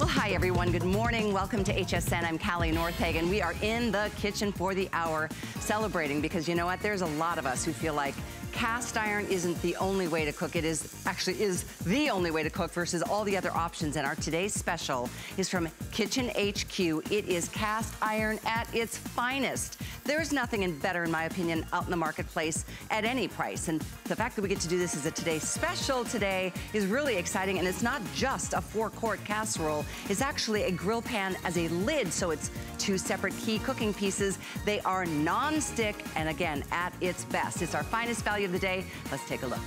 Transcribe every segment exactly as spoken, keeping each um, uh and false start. Well, hi everyone, good morning. Welcome to H S N, I'm Callie Northagen. We are in the kitchen for the hour, celebrating because you know what, there's a lot of us who feel like cast iron isn't the only way to cook. It is actually is the only way to cook versus all the other options. And our today's special is from Kitchen H Q. It is cast iron at its finest. There is nothing better, in my opinion, out in the marketplace at any price. And the fact that we get to do this as a today's special today is really exciting. And it's not just a four-quart casserole. It's actually a grill pan as a lid. So it's two separate key cooking pieces. They are non-stick and, again, at its best. It's our finest value of the day. Let's take a look.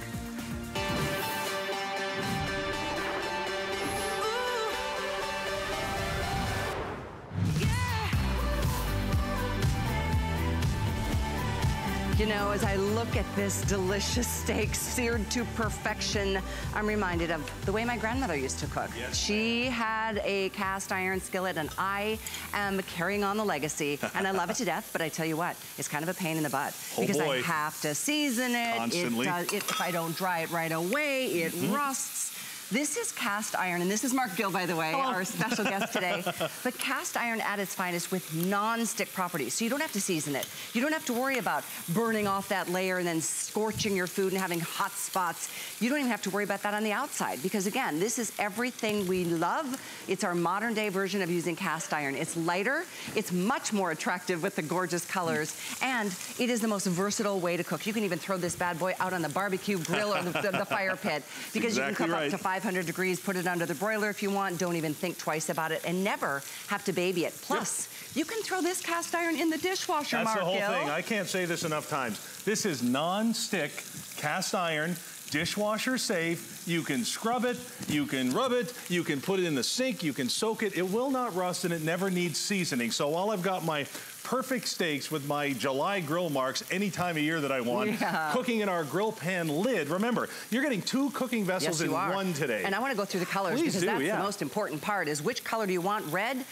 You know, as I look at this delicious steak seared to perfection, I'm reminded of the way my grandmother used to cook. Yes. She had a cast iron skillet, and I am carrying on the legacy, and I love it to death, but I tell you what, it's kind of a pain in the butt. Oh because boy. I have to season it. Constantly. It, does, it if I don't dry it right away, it mm-hmm. rusts. This is cast iron, and this is Marc Gill, by the way, oh. our special guest today. But cast iron at its finest with non-stick properties, so you don't have to season it. You don't have to worry about burning off that layer and then scorching your food and having hot spots. You don't even have to worry about that on the outside because, again, this is everything we love. It's our modern-day version of using cast iron. It's lighter. It's much more attractive with the gorgeous colors, and it is the most versatile way to cook. You can even throw this bad boy out on the barbecue grill or the, the, the fire pit because exactly you can cook right. up to five five hundred degrees, put it under the broiler if you want. Don't even think twice about it and never have to baby it. Plus, yep. you can throw this cast iron in the dishwasher, Marc. That's the whole thing. I can't say this enough times. This is non-stick cast iron, dishwasher safe. You can scrub it, you can rub it, you can put it in the sink, you can soak it. It will not rust and it never needs seasoning. So while I've got my perfect steaks with my July grill marks any time of year that I want, yeah. cooking in our grill pan lid. Remember, you're getting two cooking vessels yes, in are. one today. And I want to go through the colors Please because do, that's yeah. the most important part is which color do you want? Red,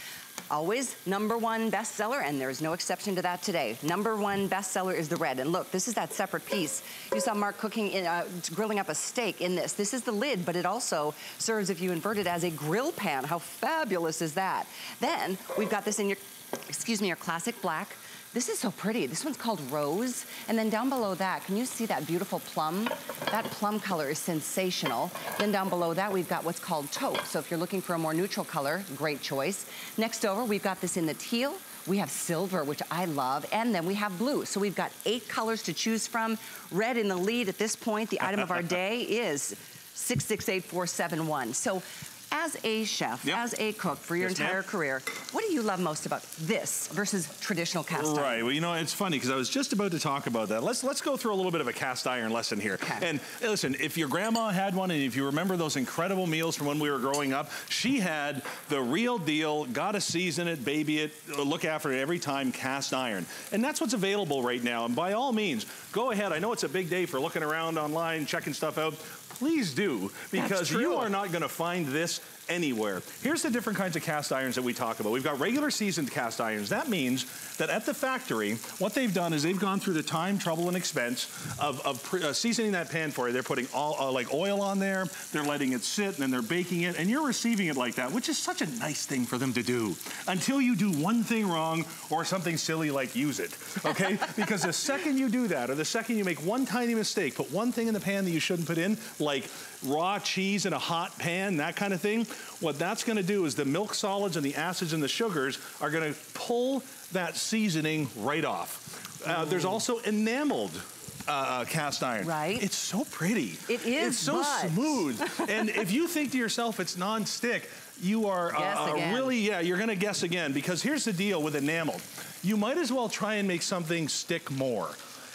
always number one bestseller, and there's no exception to that today. Number one bestseller is the red. And look, this is that separate piece. You saw Marc cooking, in, uh, grilling up a steak in this. This is the lid, but it also serves, if you invert it, as a grill pan. How fabulous is that? Then we've got this in your, excuse me, your classic black. This is so pretty. This one's called Rose. And then down below that, can you see that beautiful plum? That plum color is sensational. Then down below that, we've got what's called taupe. So if you're looking for a more neutral color, great choice. Next over, we've got this in the teal. We have silver, which I love, and then we have blue. So we've got eight colors to choose from. Red in the lead at this point. The item of our day is six six eight four seven one. So as a chef, yep. as a cook for your yes, entire career, what do you love most about this versus traditional cast iron? Right, well, you know, it's funny because I was just about to talk about that. Let's let's go through a little bit of a cast iron lesson here. Okay. And listen, if your grandma had one and if you remember those incredible meals from when we were growing up, she had the real deal, gotta season it, baby it, look after it every time, cast iron. And that's what's available right now. And by all means, go ahead. I know it's a big day for looking around online, checking stuff out. Please do, because you are not going to find this anywhere. Here's the different kinds of cast irons that we talk about. We've got regular seasoned cast irons. That means that at the factory, what they've done is they've gone through the time, trouble, and expense of, of pre uh, seasoning that pan for you. They're putting all uh, like oil on there, they're letting it sit, and then they're baking it, and you're receiving it like that, which is such a nice thing for them to do until you do one thing wrong or something silly like use it, okay? Because the second you do that, or the second you make one tiny mistake, put one thing in the pan that you shouldn't put in, like raw cheese in a hot pan, that kind of thing, what that's gonna do is the milk solids and the acids and the sugars are gonna pull that seasoning right off. Uh, there's also enameled Uh, cast iron. Right. It's so pretty. It is. It's so but... smooth. And if you think to yourself it's non-stick, you are uh, uh, really, yeah, you're going to guess again. Because here's the deal with enameled. You might as well try and make something stick more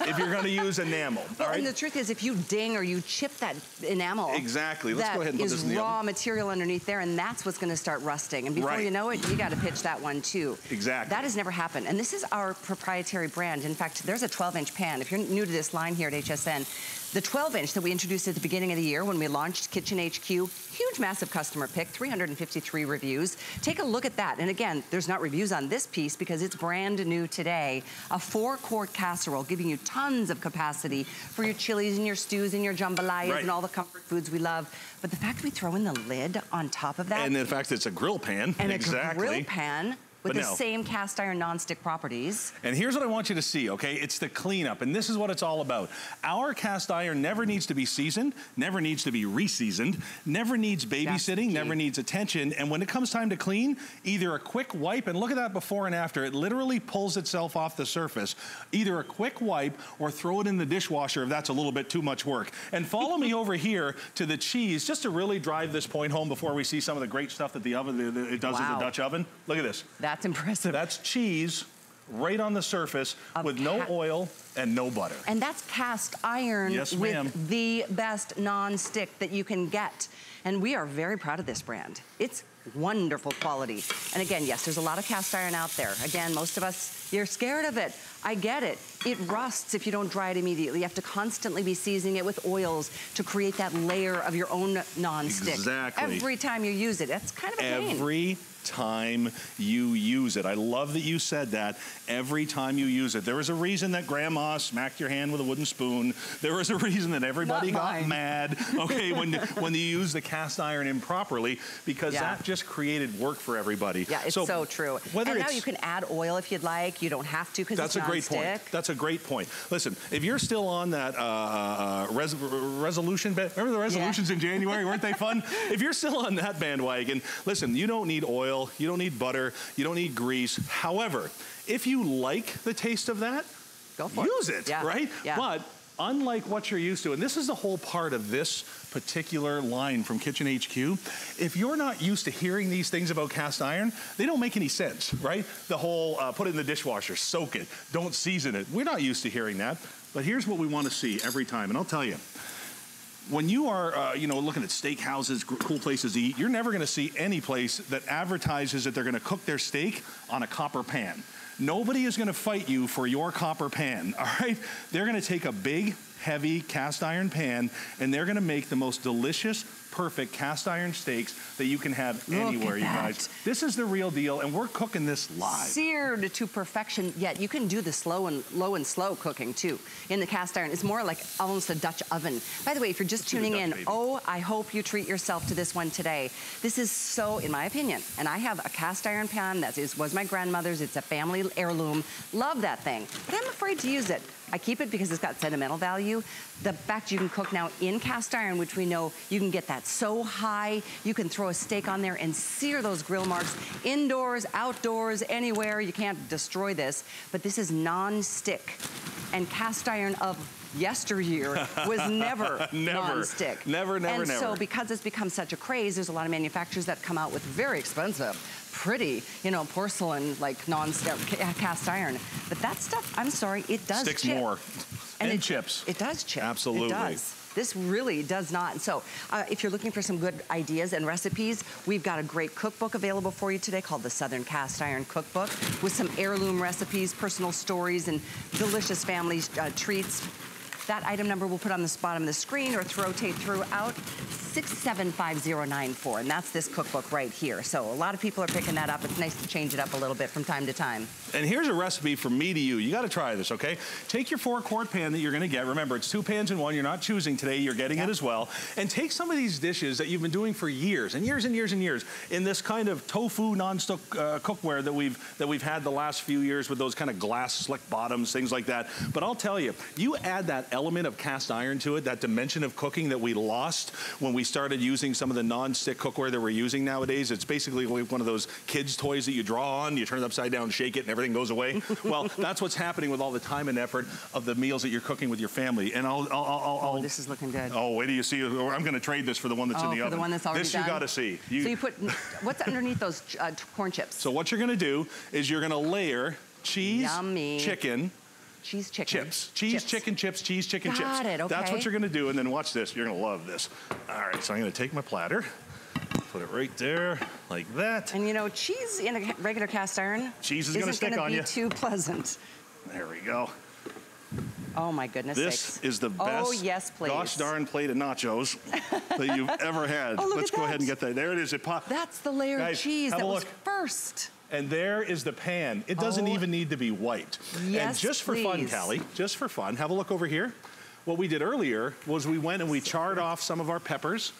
if you're going to use enamel. Well, all right? And the truth is, if you ding or you chip that enamel, exactly. Let's go ahead and put this in the oven. That is raw material underneath there, and that's what's going to start rusting. And before right. you know it, you got to pitch that one too. Exactly. That has never happened. And this is our proprietary brand. In fact, there's a twelve-inch pan. If you're new to this line here at H S N, The twelve inch that we introduced at the beginning of the year when we launched Kitchen H Q, huge massive customer pick, three hundred fifty-three reviews. Take a look at that. And again, there's not reviews on this piece because it's brand new today. A four quart casserole giving you tons of capacity for your chilies and your stews and your jambalayas right. and all the comfort foods we love. But the fact we throw in the lid on top of that. And the fact it's a grill pan. And exactly. it's a grill pan. With but the no. same cast iron non-stick properties. And here's what I want you to see, okay? It's the cleanup, and this is what it's all about. Our cast iron never needs to be seasoned, never needs to be re-seasoned, never needs babysitting, never needs attention, and when it comes time to clean, either a quick wipe, and look at that before and after, it literally pulls itself off the surface. Either a quick wipe or throw it in the dishwasher if that's a little bit too much work. And follow me over here to the cheese, just to really drive this point home before we see some of the great stuff that the oven that it does wow. in the Dutch oven. Look at this. That That's impressive. That's cheese right on the surface um, with no oil and no butter. And that's cast iron yes, with the best non-stick that you can get. And we are very proud of this brand. It's wonderful quality. And again, yes, there's a lot of cast iron out there. Again, most of us, you're scared of it. I get it. It rusts if you don't dry it immediately. You have to constantly be seasoning it with oils to create that layer of your own non-stick. Exactly. Every time you use it. That's kind of a pain. Every time you use it. I love that you said that. Every time you use it. There was a reason that grandma smacked your hand with a wooden spoon. There was a reason that everybody got mad, okay, when when you use the cast iron improperly, because yeah. that just created work for everybody. Yeah, it's so, so true. And now you can add oil if you'd like. You don't have to because it's non-stick. That's a great point. That's a great point. Listen, if you're still on that uh, res resolution, remember the resolutions yeah. in January? Weren't they fun? If you're still on that bandwagon, listen, you don't need oil. You don't need butter, you don't need grease. However, if you like the taste of that, go for use it, it yeah. right? Yeah. But unlike what you're used to, and this is the whole part of this particular line from Kitchen H Q, if you're not used to hearing these things about cast iron, they don't make any sense, right? The whole uh, put it in the dishwasher, soak it, don't season it. We're not used to hearing that, but here's what we want to see every time, and I'll tell you. When you are, uh, you know, looking at steak houses, cool places to eat, you're never gonna see any place that advertises that they're gonna cook their steak on a copper pan. Nobody is gonna fight you for your copper pan, all right? They're gonna take a big, heavy cast iron pan, and they're gonna make the most delicious, perfect cast iron steaks that you can have Look anywhere, you guys. This is the real deal, and we're cooking this live. Seared to perfection, yet you can do the slow and low and slow cooking too in the cast iron. It's more like almost a Dutch oven. By the way, if you're just Let's tuning in, baby. oh, I hope you treat yourself to this one today. This is so, in my opinion, and I have a cast iron pan that is, was my grandmother's. It's a family heirloom. Love that thing, but I'm afraid to use it. I keep it because it's got sentimental value. The fact you can cook now in cast iron, which we know you can get that so high, you can throw a steak on there and sear those grill marks indoors, outdoors, anywhere. You can't destroy this, but this is non-stick, and cast iron of yesteryear was never, never non-stick. Never, never, and never. And so because it's become such a craze, there's a lot of manufacturers that come out with very expensive, pretty, you know, porcelain, like non-stick cast iron. But that stuff, I'm sorry, it does Sticks chip. more. And, and it, chips. It does chip. Absolutely. It does. This really does not. So uh, if you're looking for some good ideas and recipes, we've got a great cookbook available for you today called the Southern Cast Iron Cookbook with some heirloom recipes, personal stories, and delicious family uh, treats. That item number we'll put on the bottom of the screen or rotate throughout, six seven five zero nine four, and that's this cookbook right here. So a lot of people are picking that up. It's nice to change it up a little bit from time to time. And here's a recipe from me to you. You gotta try this, okay? Take your four quart pan that you're gonna get. Remember, it's two pans in one. You're not choosing today, you're getting yep. it as well. And take some of these dishes that you've been doing for years and years and years and years in this kind of tofu non-stick uh, cookware that we've, that we've had the last few years with those kind of glass slick bottoms, things like that. But I'll tell you, you add that element of cast iron to it, that dimension of cooking that we lost when we started using some of the non-stick cookware that we're using nowadays. It's basically one of those kids' toys that you draw on, you turn it upside down, shake it, and everything goes away. Well, that's what's happening with all the time and effort of the meals that you're cooking with your family. And I'll... I'll, I'll, I'll oh, this is looking good. Oh, wait till you see. I'm going to trade this for the one that's oh, in the for oven. The one that's already This done? You got to see. You, so you put... What's underneath those uh, corn chips? So what you're going to do is you're going to layer cheese, Yummy. chicken... Cheese chicken. Chips. Cheese chips. chicken chips, cheese chicken Got chips. Got it, okay. That's what you're gonna do, and then watch this. You're gonna love this. All right, so I'm gonna take my platter, put it right there, like that. And you know, cheese in a regular cast iron. Cheese is gonna stick gonna on you. Isn't gonna be too pleasant. There we go. Oh my goodness This sakes. is the best oh, yes, please. gosh darn plate of nachos that you've ever had. Oh, look Let's at go that. ahead and get that. There it is. It popped. That's the layer Guys, of cheese that was first. And there is the pan. It doesn't oh. even need to be white. Yes, And just for please. fun, Callie, just for fun, have a look over here. What we did earlier was we went and we charred off some of our peppers,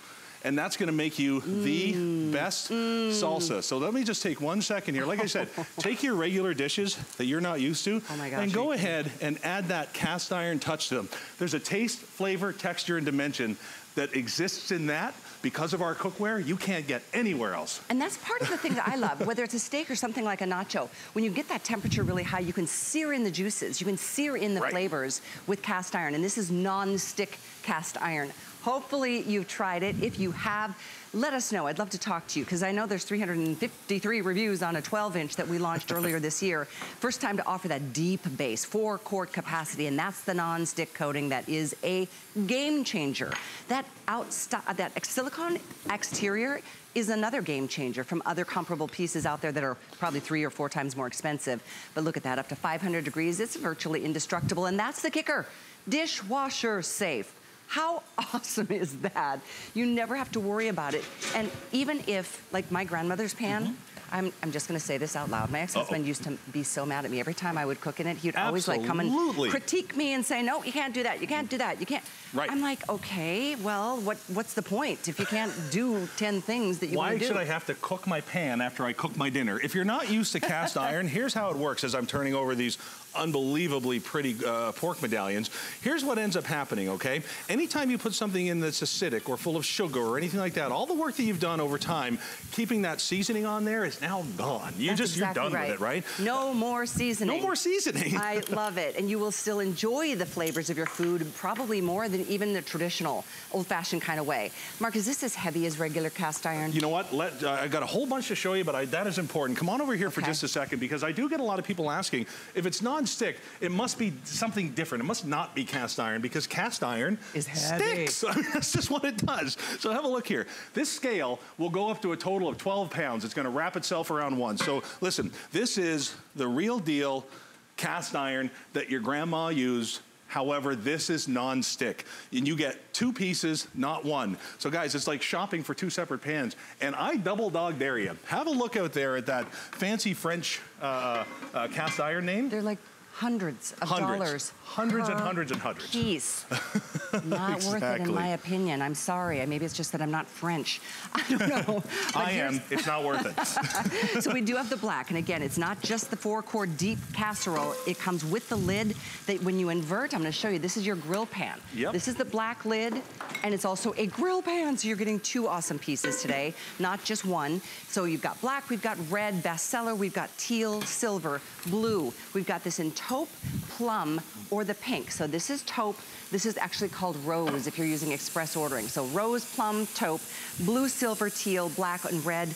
and that's gonna make you mm. the best mm. salsa. So let me just take one second here. Like I said, take your regular dishes that you're not used to, oh my gosh, and go ahead and add that cast iron touch to them. There's a taste, flavor, texture, and dimension that exists in that. Because of our cookware, you can't get anywhere else. And that's part of the thing that I love, whether it's a steak or something like a nacho. When you get that temperature really high, you can sear in the juices, you can sear in the right. flavors with cast iron, and this is non-stick cast iron. Hopefully you've tried it. If you have, let us know. I'd love to talk to you, because I know there's three hundred fifty-three reviews on a twelve inch that we launched earlier this year. First time to offer that deep base, four quart capacity, and that's the non-stick coating that is a game changer. That outsta- that silicone exterior is another game changer from other comparable pieces out there that are probably three or four times more expensive. But look at that, up to five hundred degrees, it's virtually indestructible, and that's the kicker. Dishwasher safe. How awesome is that? You never have to worry about it. And even if, like my grandmother's pan, mm-hmm. I'm, I'm just gonna say this out loud. My ex-husband Uh-oh. used to be so mad at me every time I would cook in it. He'd Absolutely. always like come and critique me and say, no, you can't do that, you can't do that, you can't. Right. I'm like, okay, well, what what's the point if you can't do ten things that you Why want to do? Why should I have to cook my pan after I cook my dinner? If you're not used to cast iron, here's how it works as I'm turning over these unbelievably pretty uh, pork medallions. Here's what ends up happening, okay? Anytime you put something in that's acidic or full of sugar or anything like that, all the work that you've done over time, keeping that seasoning on there is now gone. You that's just, exactly you're done right. with it, right? No more seasoning. No more seasoning. I love it. And you will still enjoy the flavors of your food probably more than even the traditional old-fashioned kind of way. Marc, is this as heavy as regular cast iron? You know what? Let, uh, I got a whole bunch to show you, but I, that is important. Come on over here okay. for just a second, because I do get a lot of people asking, if it's not stick, it must be something different. It must not be cast iron, because cast iron is heavy. Sticks. I mean, that's just what it does. So have a look here. This scale will go up to a total of twelve pounds. It's going to wrap itself around one. So listen, this is the real deal cast iron that your grandma used. However, this is non-stick, and you get two pieces, not one. So guys, it's like shopping for two separate pans, and I double dog dare you. Have a look out there at that fancy French uh, uh, cast iron name. They're like hundreds of hundreds, dollars Hundreds per and hundreds and hundreds. Piece. Not exactly. worth it in my opinion. I'm sorry, maybe it's just that I'm not French. I don't know. I am, it's not worth it. So we do have the black, and again, it's not just the four core deep casserole, it comes with the lid that when you invert, I'm gonna show you, this is your grill pan. Yep. This is the black lid, and it's also a grill pan, so you're getting two awesome pieces today, not just one. So you've got black, we've got red, bestseller, we've got teal, silver, blue, we've got this in taupe, plum, or the pink. So this is taupe. This is actually called rose if you're using express ordering. So rose, plum, taupe, blue, silver, teal, black, and red.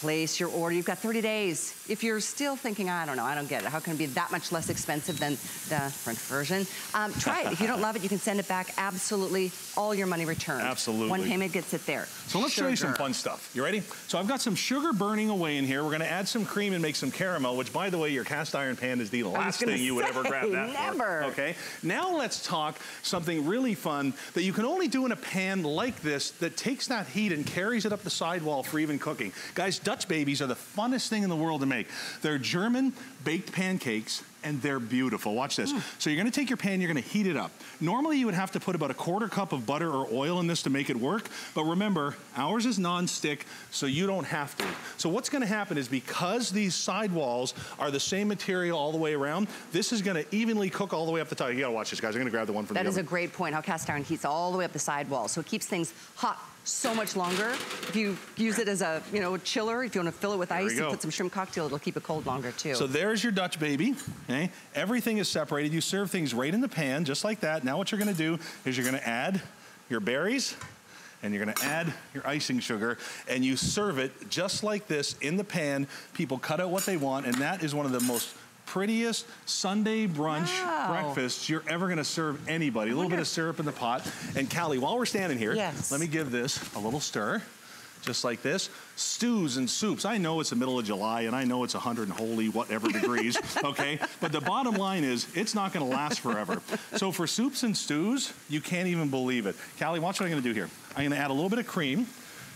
Place your order. You've got thirty days. If you're still thinking, I don't know, I don't get it. How can it be that much less expensive than the French version? Um, try it. If you don't love it, you can send it back. Absolutely. All your money returned. Absolutely. One payment gets it there. So let's sugar. show you some fun stuff. You ready? So I've got some sugar burning away in here. We're going to add some cream and make some caramel, which, by the way, your cast iron pan is the last thing you would ever grab that never. for. Okay. Now let's talk something really fun that you can only do in a pan like this that takes that heat and carries it up the sidewall for even cooking. Guys, Dutch babies are the funnest thing in the world to make. They're German baked pancakes, and they're beautiful. Watch this. Mm. So you're gonna take your pan, you're gonna heat it up. Normally you would have to put about a quarter cup of butter or oil in this to make it work, but remember, ours is non-stick, so you don't have to. So what's gonna happen is, because these sidewalls are the same material all the way around, this is gonna evenly cook all the way up the top. You gotta watch this, guys. I'm gonna grab the one from the oven. That is a great point, how cast iron heats all the way up the sidewall, so it keeps things hot so much longer. If you use it as a, you know, chiller, if you want to fill it with ice and put some shrimp cocktail, it'll keep it cold longer too. So there's your Dutch baby, okay? Everything is separated. You serve things right in the pan, just like that. Now what you're gonna do is you're gonna add your berries, and you're gonna add your icing sugar, and you serve it just like this in the pan. People cut out what they want, and that is one of the most prettiest Sunday brunch wow. breakfasts you're ever gonna serve anybody. A little bit of syrup in the pot. And Callie, while we're standing here, yes. let me give this a little stir. just like this. Stews and soups. I know it's the middle of July, and I know it's a hundred and holy whatever degrees, okay? But the bottom line is, it's not gonna last forever. So for soups and stews, you can't even believe it. Callie, watch what I'm gonna do here. I'm gonna add a little bit of cream,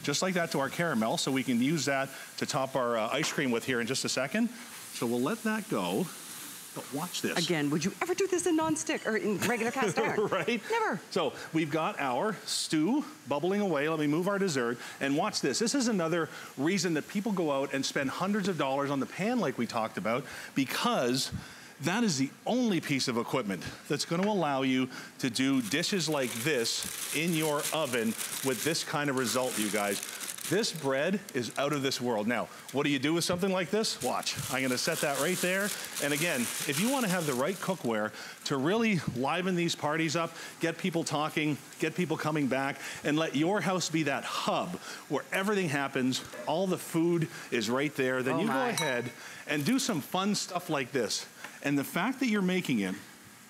just like that, to our caramel, so we can use that to top our uh, ice cream with here in just a second. So we'll let that go. But watch this. Again, would you ever do this in nonstick or in regular cast iron? Right? Never. So we've got our stew bubbling away. Let me move our dessert. And watch this. This is another reason that people go out and spend hundreds of dollars on the pan like we talked about, because that is the only piece of equipment that's going to allow you to do dishes like this in your oven with this kind of result, you guys. This bread is out of this world. Now, what do you do with something like this? Watch. I'm gonna set that right there. And again, if you wanna have the right cookware to really liven these parties up, get people talking, get people coming back, and let your house be that hub where everything happens, all the food is right there, then oh you my. go ahead and do some fun stuff like this. And the fact that you're making it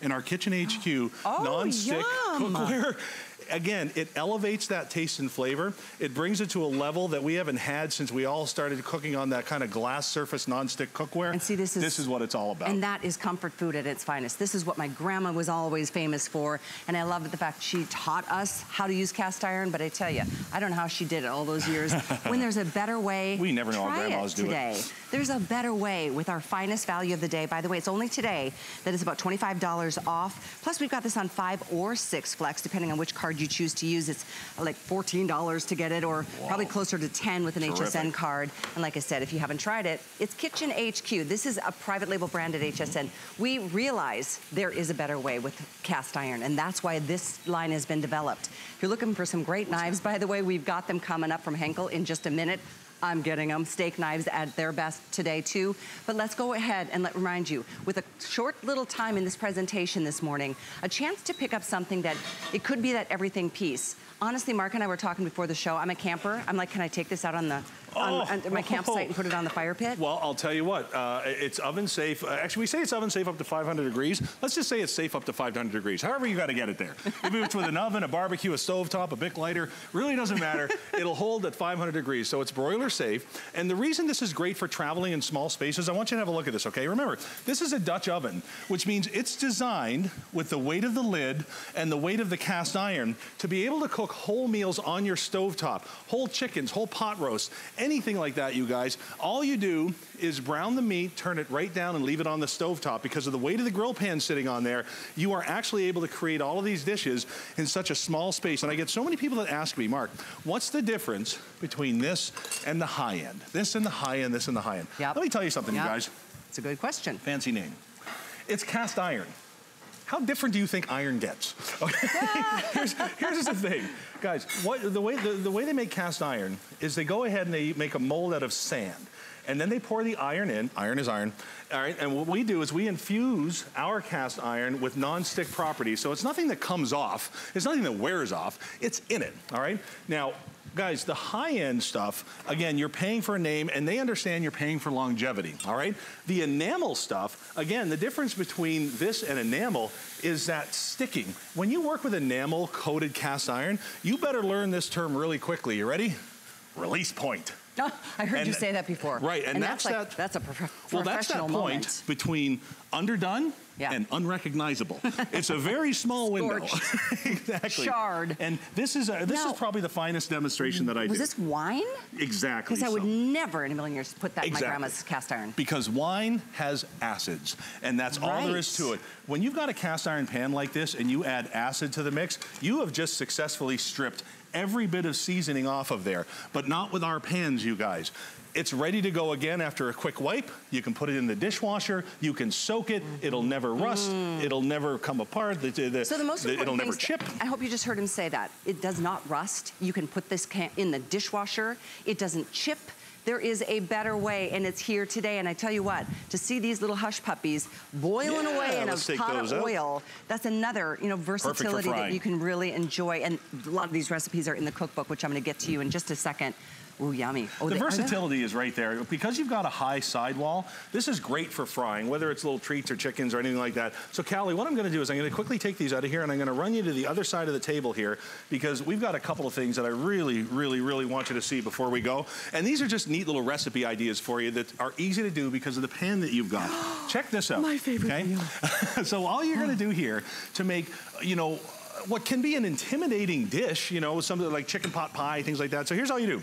in our Kitchen H Q oh, non-stick cookware, again, it elevates that taste and flavor. It brings it to a level that we haven't had since we all started cooking on that kind of glass surface nonstick cookware. And see, this is, this is what it's all about. And that is comfort food at its finest. This is what my grandma was always famous for. And I love the fact she taught us how to use cast iron. But I tell you, I don't know how she did it all those years. When there's a better way, we never know how grandmas do it. There's a better way with our finest value of the day. By the way, it's only today that it's about twenty-five dollars off. Plus, we've got this on five or six flex, depending on which card you choose to use. It's like fourteen dollars to get it, or Whoa. probably closer to ten with an Terrific. H S N card. And like I said, if you haven't tried it, it's Kitchen H Q. This is a private label brand at H S N. We realize there is a better way with cast iron, and that's why this line has been developed. If you're looking for some great knives, by the way, we've got them coming up from Henckels in just a minute. I'm getting them. Steak knives at their best today too. But let's go ahead and let remind you, with a short little time in this presentation this morning, a chance to pick up something that, it could be that everything piece. Honestly, Mark and I were talking before the show. I'm a camper. I'm like, can I take this out on the On, oh, on my campsite oh. and put it on the fire pit? Well, I'll tell you what, uh, it's oven safe. Uh, actually, we say it's oven safe up to five hundred degrees. Let's just say it's safe up to five hundred degrees. However you got to get it there. Maybe it's with an oven, a barbecue, a stovetop, a Bic lighter. Really doesn't matter. It'll hold at five hundred degrees. So it's broiler safe. And the reason this is great for traveling in small spaces, I want you to have a look at this, okay? Remember, this is a Dutch oven, which means it's designed with the weight of the lid and the weight of the cast iron to be able to cook whole meals on your stovetop, whole chickens, whole pot roasts, anything like that, you guys. All you do is brown the meat, turn it right down, and leave it on the stovetop. Because of the weight of the grill pan sitting on there, you are actually able to create all of these dishes in such a small space. And I get so many people that ask me, Mark, what's the difference between this and the high end? This and the high end, this and the high end. Yep. Let me tell you something, yep. you guys. It's a good question. Fancy name. It's cast iron. How different do you think iron gets? Okay. here's, here's the thing. Guys, what, the, way, the, the way they make cast iron is they go ahead and they make a mold out of sand. And then they pour the iron in. Iron is iron. All right, and what we do is we infuse our cast iron with non-stick properties. So it's nothing that comes off. It's nothing that wears off. It's in it, all right? Now, guys, the high-end stuff, again, you're paying for a name, and they understand you're paying for longevity, all right? The enamel stuff, again, the difference between this and enamel is that sticking. When you work with enamel-coated cast iron, you better learn this term really quickly. You ready? Release point. Oh, I heard and, you say that before. Right, and, and that's, that's like, that. That's a prof professional Well, that's that point moment. between underdone yeah. and unrecognizable. It's a very small window. Exactly. Shard. And this is a, this now, is probably the finest demonstration that I did. Was do. this wine? Exactly. Because I so. would never in a million years put that exactly. in my grandma's cast iron. Because wine has acids, and that's right. all there is to it. When you've got a cast iron pan like this and you add acid to the mix, you have just successfully stripped every bit of seasoning off of there, but not with our pans, you guys. It's ready to go again after a quick wipe. You can put it in the dishwasher. You can soak it. Mm-hmm. It'll never rust. Mm. It'll never come apart. The, the, so the most the, It'll never chip. I hope you just heard him say that. It does not rust. You can put this can in the dishwasher. It doesn't chip. There is a better way, and it's here today. And I tell you what, to see these little hush puppies boiling yeah, away in a pot of oil, that's another, you know, versatility that you can really enjoy. And a lot of these recipes are in the cookbook, which I'm gonna get to you in just a second. Ooh, yummy. Oh, the versatility is right there. Because you've got a high sidewall, this is great for frying, whether it's little treats or chickens or anything like that. So Callie, what I'm gonna do is I'm gonna quickly take these out of here and I'm gonna run you to the other side of the table here because we've got a couple of things that I really, really, really want you to see before we go. And these are just neat little recipe ideas for you that are easy to do because of the pan that you've got. Check this out. My favorite okay? meal. So all you're gonna do here to make, you know, what can be an intimidating dish, you know, something like chicken pot pie, things like that. So here's all you do.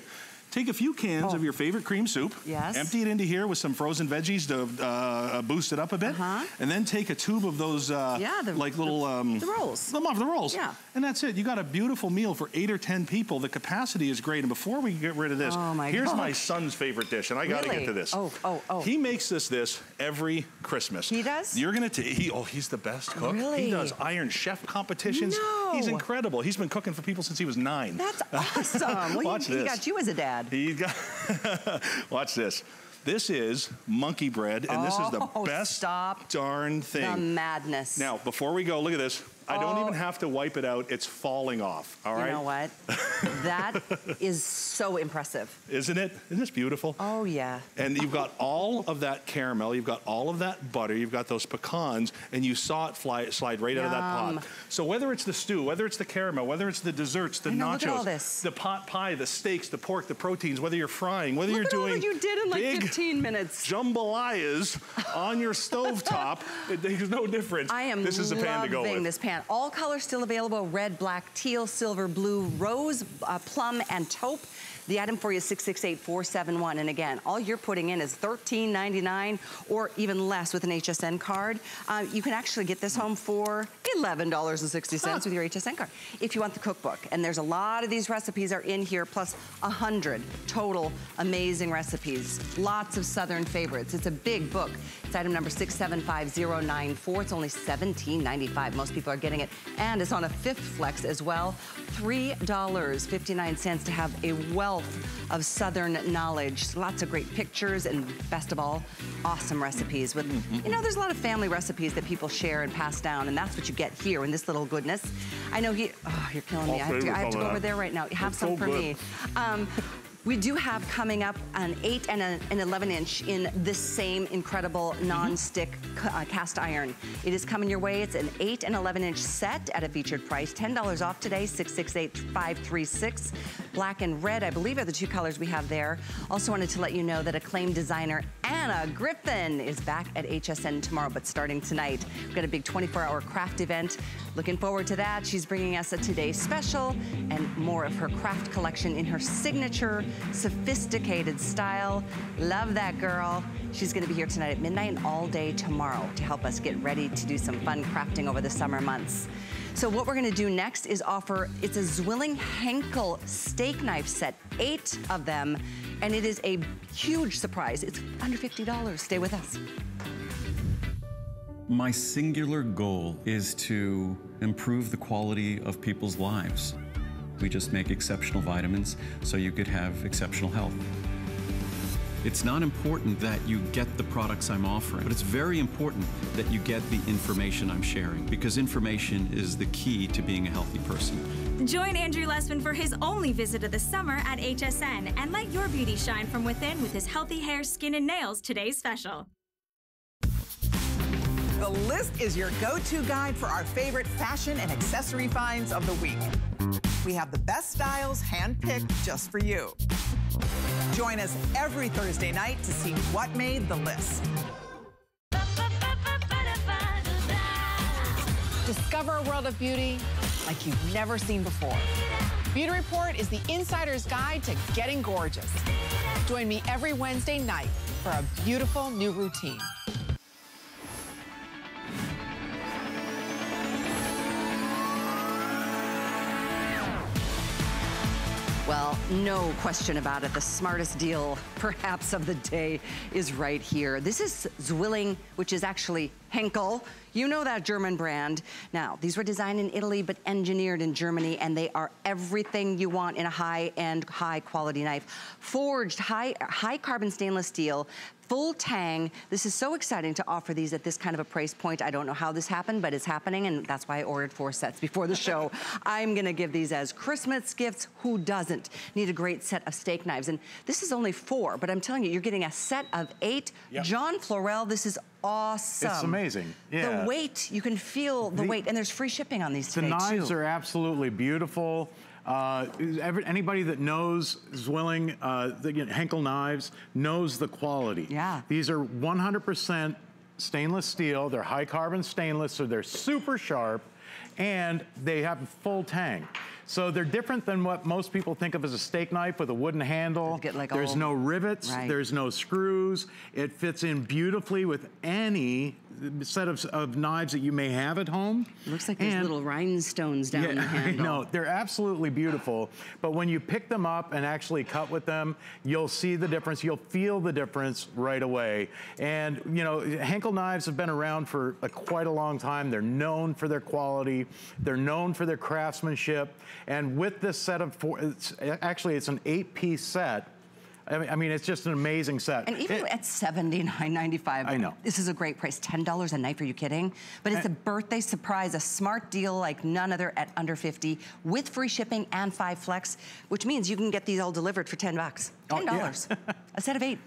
Take a few cans oh. of your favorite cream soup, yes. empty it into here with some frozen veggies to uh, boost it up a bit, uh-huh. and then take a tube of those uh, yeah, the, like little- the, um, the rolls. The, the rolls. Yeah. And that's it. You got a beautiful meal for eight or ten people. The capacity is great. And before we get rid of this, oh my here's gosh. my son's favorite dish, and I gotta really? get to this. Oh, oh, oh. He makes this this every Christmas. He does? You're gonna take, he, oh, he's the best cook. Really? He does Iron Chef competitions. No. He's incredible. He's been cooking for people since he was nine. That's awesome. Well, Watch he, this. He got you as a dad. He got, watch this. This is monkey bread, and oh, this is the best stop darn thing. The madness. Now, before we go, look at this. I don't oh. even have to wipe it out. It's falling off, all right? You know what? That is so impressive. Isn't it? Isn't this beautiful? Oh, yeah. And you've got all of that caramel. You've got all of that butter. You've got those pecans. And you saw it fly, slide right Yum. out of that pot. So whether it's the stew, whether it's the caramel, whether it's the desserts, the I know, nachos, look at all this. the pot pie, the steaks, the pork, the proteins, whether you're frying, whether look you're doing all that you did in like big fifteen minutes. Jambalayas on your stovetop, it, there's no difference. I am this is the pan to go with. This pan. All colors still available: red, black, teal, silver, blue, rose, uh, plum, and taupe. The item for you is six six eight four seven one. And again, all you're putting in is thirteen ninety-nine or even less with an H S N card. Uh, you can actually get this home for eleven dollars and sixty cents huh. with your H S N card if you want the cookbook. And there's a lot of these recipes are in here, plus one hundred total amazing recipes. Lots of Southern favorites. It's a big book. It's item number six seven five zero nine four. It's only seventeen ninety-five. Most people are getting it. And it's on a fifth flex as well. three fifty-nine to have a well of Southern knowledge. Lots of great pictures and best of all, awesome recipes with, you know, there's a lot of family recipes that people share and pass down, and that's what you get here in this little goodness. I know he, oh, you're killing me. I have, to, I have to go over there right now. Have some for me. Um, We do have coming up an eight and a, an eleven inch in this same incredible non-stick uh, cast iron. It is coming your way. It's an eight and eleven inch set at a featured price. ten dollars off today, six six eight five three six. Black and red, I believe, are the two colors we have there. Also wanted to let you know that acclaimed designer Anna Griffin is back at H S N tomorrow, but starting tonight. We've got a big twenty-four hour craft event. Looking forward to that. She's bringing us a Today Special and more of her craft collection in her signature sophisticated style. Love that girl. She's going to be here tonight at midnight and all day tomorrow to help us get ready to do some fun crafting over the summer months. So what we're going to do next is offer, it's a Zwilling Henckels steak knife set, eight of them, and it is a huge surprise. It's under fifty dollars. Stay with us. My singular goal is to improve the quality of people's lives. We just make exceptional vitamins so you could have exceptional health. It's not important that you get the products I'm offering, but it's very important that you get the information I'm sharing, because information is the key to being a healthy person. Join Andrew Lesman for his only visit of the summer at H S N and let your beauty shine from within with his Healthy Hair, Skin and Nails Today's Special. The List is your go-to guide for our favorite fashion and accessory finds of the week. We have the best styles hand-picked just for you. Join us every Thursday night to see what made the list. Discover a world of beauty like you've never seen before. Beauty Report is the insider's guide to getting gorgeous. Join me every Wednesday night for a beautiful new routine. Well, no question about it. The smartest deal, perhaps, of the day is right here. This is Zwilling, which is actually Henckels. You know that German brand. Now, these were designed in Italy but engineered in Germany, and they are everything you want in a high-end, high-quality knife. Forged high, high carbon stainless steel, full tang. This is so exciting to offer these at this kind of a price point. I don't know how this happened, but it's happening, and that's why I ordered four sets before the show. I'm gonna give these as Christmas gifts. Who doesn't need a great set of steak knives? And this is only four, but I'm telling you, you're getting a set of eight. Yep. John Florel, this is awesome. It's amazing. Yeah. The weight, you can feel the, the weight, and there's free shipping on these today, too. The knives are absolutely beautiful. Uh, every, anybody that knows Zwilling, uh, the, you know, Henckels knives, knows the quality. Yeah. These are one hundred percent stainless steel. They're high carbon stainless, so they're super sharp, and they have full tang. So they're different than what most people think of as a steak knife with a wooden handle. Get like there's old. no rivets, right. There's no screws. It fits in beautifully with any set of, of knives that you may have at home. Looks like and, there's little rhinestones down yeah, the handle. No, they're absolutely beautiful. But when you pick them up and actually cut with them, you'll see the difference. You'll feel the difference right away. And you know, Henckels knives have been around for a, quite a long time. They're known for their quality. They're known for their craftsmanship. And with this set of four, it's, actually it's an eight-piece set. I mean, I mean, it's just an amazing set. And even it, at seventy-nine ninety-five, I know. This is a great price. ten dollars a knife, are you kidding? But it's and, a birthday surprise, a smart deal like none other at under fifty with free shipping and five flex, which means you can get these all delivered for ten bucks. ten dollars, oh, yeah. A set of eight.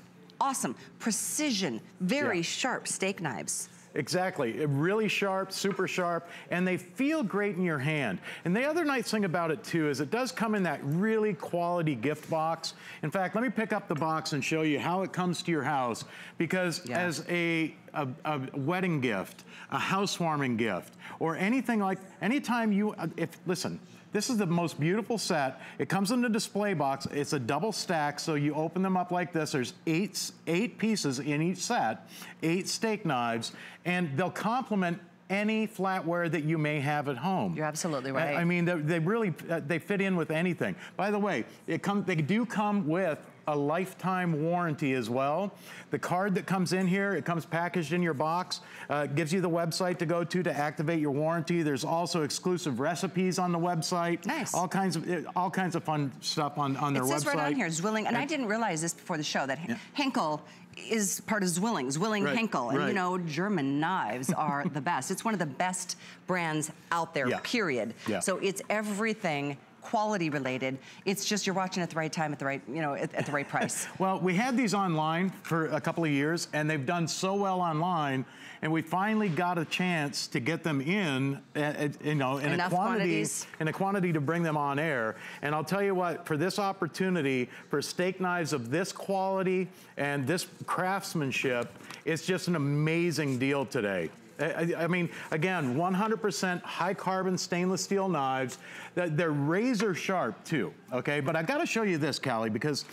Awesome, precision, very yeah. sharp steak knives. Exactly, really sharp, super sharp, and they feel great in your hand. And the other nice thing about it too is it does come in that really quality gift box. In fact, let me pick up the box and show you how it comes to your house, because yeah. as a, a, a wedding gift, a housewarming gift, or anything like, anytime you, if, listen, this is the most beautiful set. It comes in the display box. It's a double stack, so you open them up like this. There's eight, eight pieces in each set, eight steak knives, and they'll complement any flatware that you may have at home. You're absolutely right. I mean, they, they really, uh, they fit in with anything. By the way, it come, they do come with a lifetime warranty as well. The card that comes in here, it comes packaged in your box, uh, gives you the website to go to to activate your warranty. There's also exclusive recipes on the website. Nice. All kinds of all kinds of fun stuff on, on their website. It says website. right on here, Zwilling, and I didn't realize this before the show, that yeah. Henckels is part of Zwilling, Zwilling right, Henckels. And right. you know, German knives are the best. It's one of the best brands out there, yeah. period. Yeah. So it's everything quality related. It's just you're watching at the right time at the right, you know, at, at the right price. Well, we had these online for a couple of years, and they've done so well online, and we finally got a chance to get them in, uh, you know, in Enough a quantity, quantities. in a quantity to bring them on air. And I'll tell you what, for this opportunity, for steak knives of this quality and this craftsmanship, it's just an amazing deal today. I, I mean, again, one hundred percent high carbon stainless steel knives. They're razor sharp too, okay? But I gotta show you this, Callie, because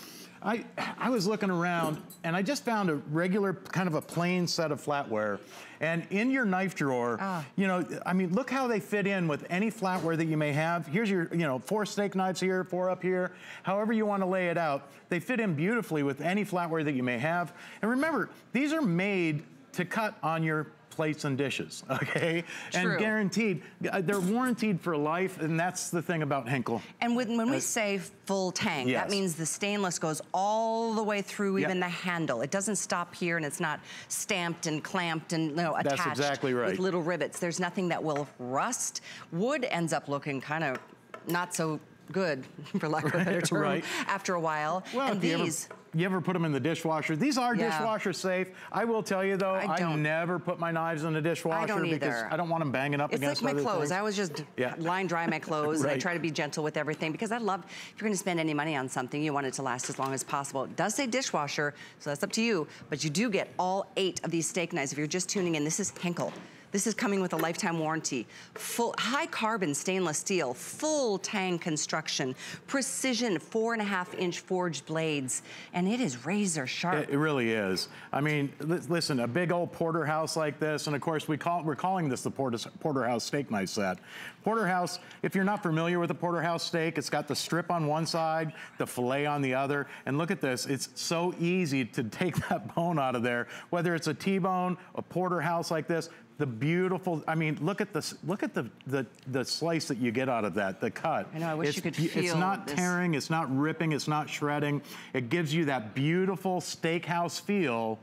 I, I was looking around and I just found a regular, kind of a plain set of flatware. And in your knife drawer, ah. you know, I mean, look how they fit in with any flatware that you may have. Here's your, you know, four steak knives here, four up here. However you want to lay it out, they fit in beautifully with any flatware that you may have. And remember, these are made to cut on your plates and dishes, okay? True. And guaranteed, they're warranted for life, and that's the thing about Henckels. And when, when we say full tang, yes. that means the stainless goes all the way through, even yep. the handle. It doesn't stop here, and it's not stamped and clamped and, you know, attached that's exactly right. with little rivets. There's nothing that will rust. Wood ends up looking kind of not so good, for lack of a better term, right. after a while. Well, and these... You ever put them in the dishwasher? These are yeah. dishwasher safe. I will tell you though, I, I never put my knives in the dishwasher I don't because I don't want them banging up it's against like my other clothes. Things. I always just yeah. line dry my clothes. right. I try to be gentle with everything because I love, if you're gonna spend any money on something, you want it to last as long as possible. It does say dishwasher, so that's up to you, but you do get all eight of these steak knives. If you're just tuning in, this is Henckels. This is coming with a lifetime warranty. Full high carbon stainless steel, full tang construction, precision four and a half inch forged blades, and it is razor sharp. It, it really is. I mean, listen, a big old porterhouse like this, and of course we call we're calling this the porter, porterhouse steak knife set. Porterhouse. If you're not familiar with a porterhouse steak, it's got the strip on one side, the fillet on the other, and look at this. It's so easy to take that bone out of there. Whether it's a T-bone, a porterhouse like this. The beautiful, I mean, look at this, look at the, the the slice that you get out of that, the cut. I know, I wish it's, you could feel It's not this. tearing, it's not ripping, it's not shredding. It gives you that beautiful steakhouse feel.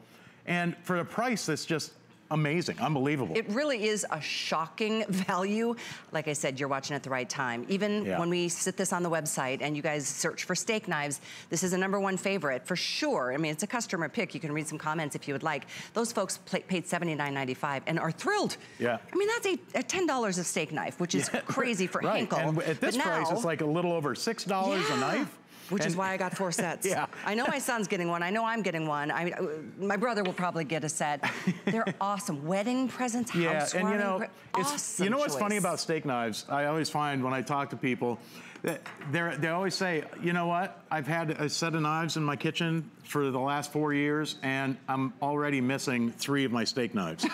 And for a price that's just amazing, unbelievable. It really is a shocking value. Like I said, you're watching at the right time. Even yeah. when we sit this on the website and you guys search for steak knives, this is a number one favorite for sure. I mean, it's a customer pick. You can read some comments if you would like. Those folks paid seventy-nine ninety-five and are thrilled. Yeah. I mean, that's a, a ten dollars a steak knife, which is yeah. crazy for right. Henckels. And at this but price, now, it's like a little over six dollars yeah. a knife. Which and, is why I got four sets. Yeah. I know my son's getting one. I know I'm getting one. I, my brother will probably get a set. They're awesome. Wedding presents, yeah, housewarming. And you know, it's, awesome you know what's choice. funny about steak knives? I always find when I talk to people, They're, they always say, you know what? I've had a set of knives in my kitchen for the last four years, and I'm already missing three of my steak knives.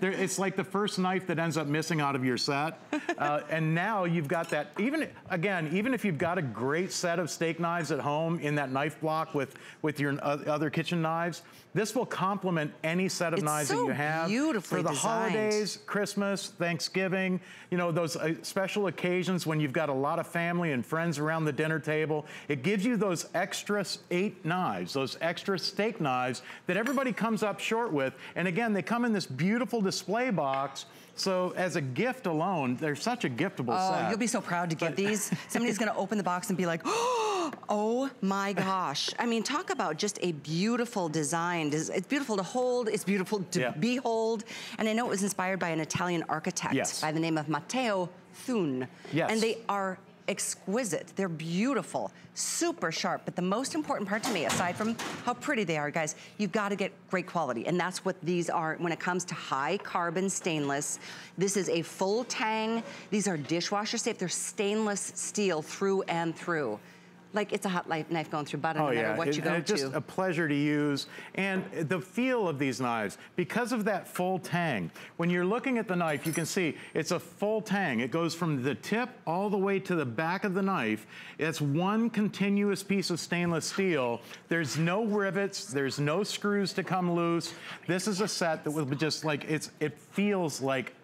It's like the first knife that ends up missing out of your set. Uh, and now you've got that, even, again, even if you've got a great set of steak knives at home in that knife block with, with your other kitchen knives, this will complement any set of it's knives so that you have beautifully for the designed. holidays, Christmas, Thanksgiving, you know, those uh, special occasions when you've got a lot of family and friends around the dinner table. It gives you those extra eight knives, those extra steak knives that everybody comes up short with. And again, they come in this beautiful display box. So as a gift alone, they're such a giftable oh, set. Oh, you'll be so proud to get but, these. Somebody's gonna open the box and be like, oh! Oh my gosh. I mean, talk about just a beautiful design. It's beautiful to hold, it's beautiful to yeah. behold. And I know it was inspired by an Italian architect yes. by the name of Matteo Thun. Yes. And they are exquisite, they're beautiful, super sharp, but the most important part to me, aside from how pretty they are, guys, you've got to get great quality, and that's what these are when it comes to high carbon stainless. This is a full tang, these are dishwasher safe, they're stainless steel through and through. Like it's a hot knife going through butter, oh, no matter yeah. what it, you go to. It's just a pleasure to use. And the feel of these knives, because of that full tang, when you're looking at the knife, you can see it's a full tang. It goes from the tip all the way to the back of the knife. It's one continuous piece of stainless steel. There's no rivets, there's no screws to come loose. This is a set that will be just like, it's, it feels like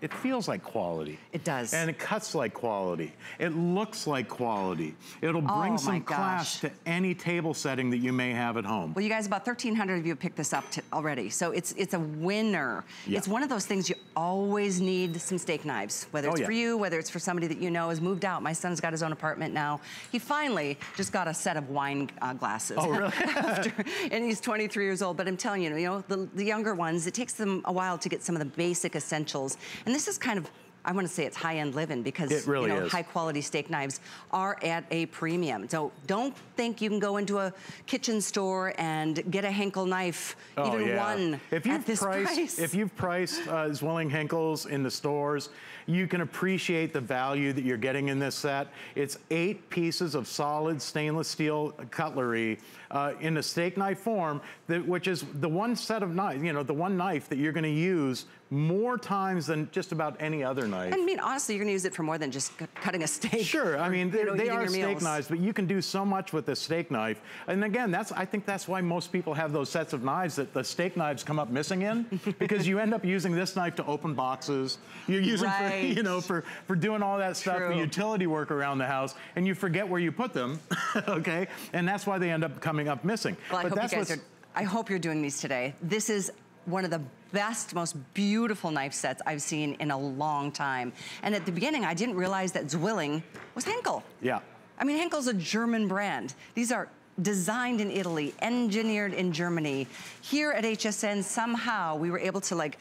It feels like quality. It does. And it cuts like quality. It looks like quality. It'll bring oh some class to any table setting that you may have at home. Well, you guys, about thirteen hundred of you have picked this up to already. So it's it's a winner. Yeah. It's one of those things you always need some steak knives, whether it's oh, yeah. for you, whether it's for somebody that you know has moved out. My son's got his own apartment now. He finally just got a set of wine uh, glasses. Oh, really? After, and he's twenty-three years old. But I'm telling you, you know, the, the younger ones, it takes them a while to get some of the basic essentials. And this is kind of, I want to say it's high-end living because it really you know, high-quality steak knives are at a premium. So don't think you can go into a kitchen store and get a Henckels knife, oh, even yeah. one if you've at this priced, price. If you've priced uh, Zwilling Henckels in the stores, you can appreciate the value that you're getting in this set. It's eight pieces of solid stainless steel cutlery uh, in a steak knife form, that, which is the one set of knives, you know, the one knife that you're going to use more times than just about any other knife. I mean, honestly, you're gonna use it for more than just cutting a steak. Sure, I mean, they, you know, they are steak meals. knives, but you can do so much with a steak knife. And again, that's I think that's why most people have those sets of knives that the steak knives come up missing in, because you end up using this knife to open boxes. You're using right. for, you know, for, for doing all that stuff, True. the utility work around the house, and you forget where you put them, okay? And that's why they end up coming up missing. Well, I but hope that's you guys are, I hope you're doing these today. This is one of the best, most beautiful knife sets I've seen in a long time. And at the beginning, I didn't realize that Zwilling was Henckels. Yeah. I mean, Henckels is a German brand. These are designed in Italy, engineered in Germany. Here at H S N, somehow we were able to like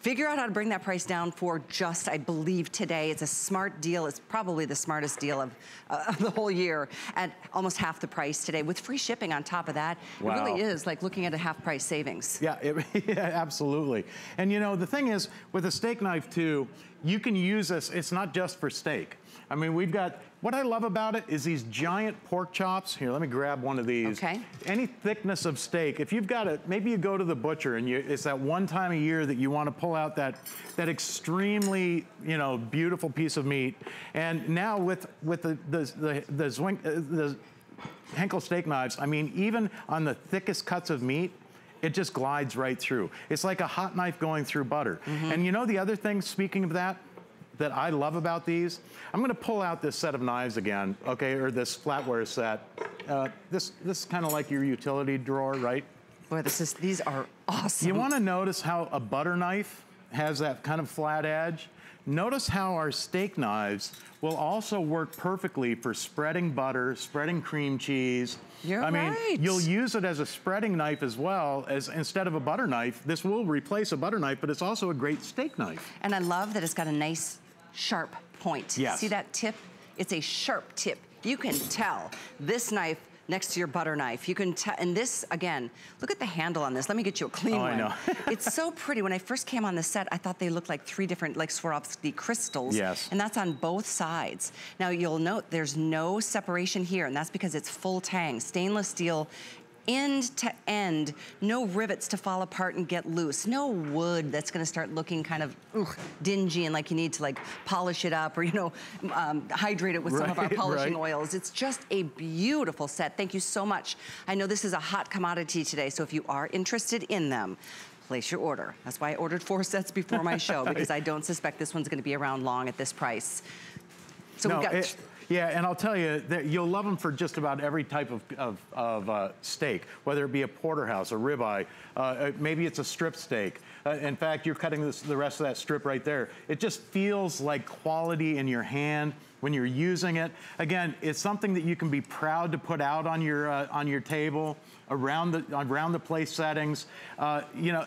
Figure out how to bring that price down for just, I believe, today. It's a smart deal. It's probably the smartest deal of, uh, of the whole year at almost half the price today with free shipping on top of that. Wow. It really is like looking at a half price savings. Yeah, it, yeah, absolutely. And you know, the thing is, with a steak knife too, you can use this, it's not just for steak. I mean, we've got, what I love about it is these giant pork chops. Here, let me grab one of these. Okay. Any thickness of steak, if you've got it, maybe you go to the butcher and you, it's that one time a year that you want to pull out that that extremely, you know, beautiful piece of meat. And now with with the the the, the, Zwing, uh, the Henckels steak knives, I mean, even on the thickest cuts of meat, it just glides right through. It's like a hot knife going through butter. Mm-hmm. And you know the other thing, speaking of that, that I love about these, I'm gonna pull out this set of knives again, okay, or this flatware set. Uh, this this is kind of like your utility drawer, right? Boy, this is, these are awesome. You wanna notice how a butter knife has that kind of flat edge? Notice how our steak knives will also work perfectly for spreading butter, spreading cream cheese. You're I mean, right. You'll use it as a spreading knife as well as instead of a butter knife. This will replace a butter knife, but it's also a great steak knife. And I love that it's got a nice, sharp point. Yes. See that tip? It's a sharp tip. You can tell this knife next to your butter knife. You can tell, and this, again, look at the handle on this. Let me get you a clean oh, one. I know. It's so pretty. When I first came on the set, I thought they looked like three different, like Swarovski crystals. Yes. And that's on both sides. Now you'll note there's no separation here, and that's because it's full tang, stainless steel, end to end, no rivets to fall apart and get loose, no wood that's gonna start looking kind of ugh, dingy and like you need to like polish it up or, you know, um, hydrate it with right, some of our polishing right. oils. It's just a beautiful set. Thank you so much. I know this is a hot commodity today, so if you are interested in them, place your order. That's why I ordered four sets before my show because I don't suspect this one's gonna be around long at this price. So no, we've got... It Yeah, and I'll tell you, that you'll love them for just about every type of, of, of uh, steak, whether it be a porterhouse, a ribeye, uh, maybe it's a strip steak. Uh, in fact, you're cutting this, the rest of that strip right there. It just feels like quality in your hand when you're using it. Again, it's something that you can be proud to put out on your, uh, on your table, around the, around the place settings. Uh, you know,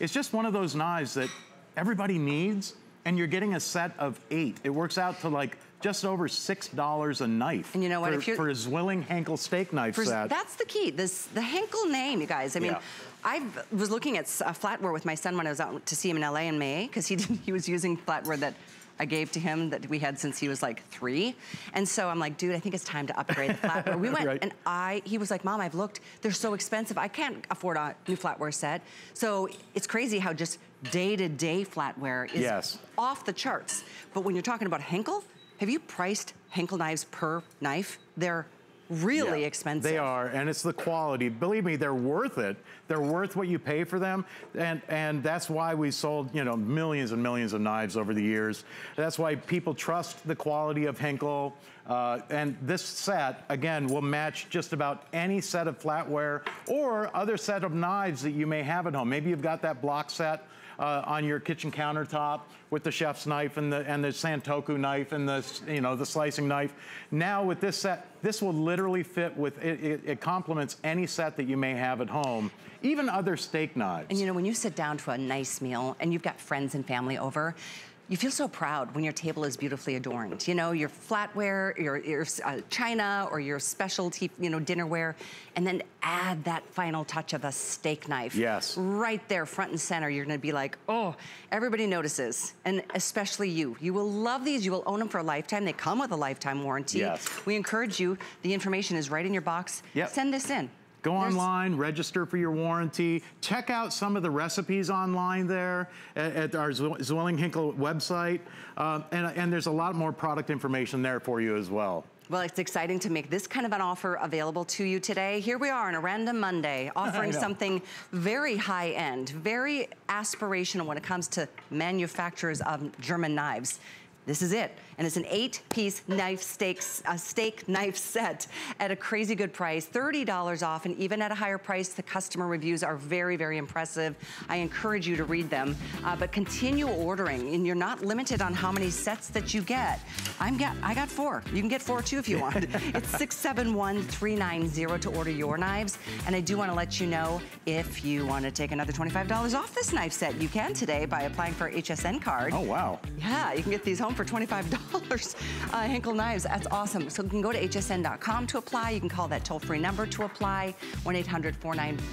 it's just one of those knives that everybody needs, and you're getting a set of eight. It works out to like just over six dollars a knife. And you know what? For, if you're, for a Zwilling Henckels steak knife for, set. That's the key. This the Henckels name, you guys. I mean, yeah. I was looking at uh, flatware with my son when I was out to see him in L A in May, because he didn't, he was using flatware that I gave to him that we had since he was like three. And so I'm like, dude, I think it's time to upgrade the flatware. We went right. and I, he was like, Mom, I've looked, they're so expensive. I can't afford a new flatware set. So it's crazy how just day-to-day flatware is yes. off the charts. But when you're talking about Henckels, have you priced Henckels knives per knife? They're really yeah, expensive. They are, and it's the quality. Believe me, they're worth it. They're worth what you pay for them, and and that's why we sold, you know, millions and millions of knives over the years. That's why people trust the quality of Henckels. Uh, and this set, again, will match just about any set of flatware or other set of knives that you may have at home. Maybe you've got that block set Uh, on your kitchen countertop with the chef's knife and the and the santoku knife and the you know the slicing knife. Now with this set, this will literally fit with it. It, it complements any set that you may have at home, even other steak knives. And you know, when you sit down to a nice meal and you've got friends and family over, you feel so proud when your table is beautifully adorned. You know, your flatware, your, your uh, china, or your specialty, you know, dinnerware, and then add that final touch of a steak knife. Yes. Right there, front and center, you're gonna be like, oh, everybody notices, and especially you. You will love these, you will own them for a lifetime. They come with a lifetime warranty. Yes. We encourage you, the information is right in your box. Yep. Send this in. Go online, register for your warranty. Check out some of the recipes online there at, at our Zwilling Henckels website. Uh, and, and there's a lot more product information there for you as well. Well, it's exciting to make this kind of an offer available to you today. Here we are on a random Monday, offering something very high-end, very aspirational when it comes to manufacturers of German knives. This is it. And it's an eight piece knife steaks, uh, steak knife set at a crazy good price, thirty dollars off. And even at a higher price, the customer reviews are very, very impressive. I encourage you to read them, uh, but continue ordering. And you're not limited on how many sets that you get. I'm get I got four. You can get four too if you want. It's six seven one, three nine zero to order your knives. And I do want to let you know, if you want to take another twenty-five dollars off this knife set, you can today by applying for a H S N card. Oh, wow. Yeah, you can get these home for twenty-five dollars. Uh, Henckels knives, that's awesome. So you can go to H S N dot com to apply. You can call that toll-free number to apply, one eight hundred,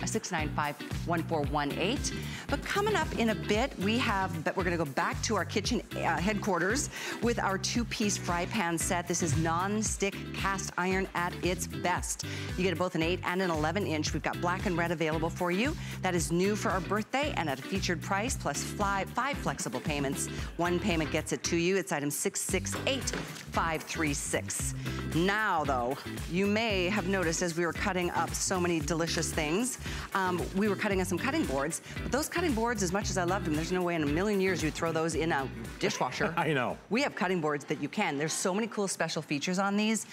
six nine five, one four one eight. But coming up in a bit, we have, but we're going to go back to our kitchen uh, headquarters with our two-piece fry pan set. This is non-stick cast iron at its best. You get both an eight and an eleven inch. We've got black and red available for you. That is new for our birthday and at a featured price, plus five, five flexible payments. One payment gets it to you. It's item six six eight, five three six. Now though, you may have noticed as we were cutting up so many delicious things, um, we were cutting up some cutting boards, but those cutting boards, as much as I loved them, there's no way in a million years you'd throw those in a dishwasher. I know. We have cutting boards that you can. There's so many cool special features on these.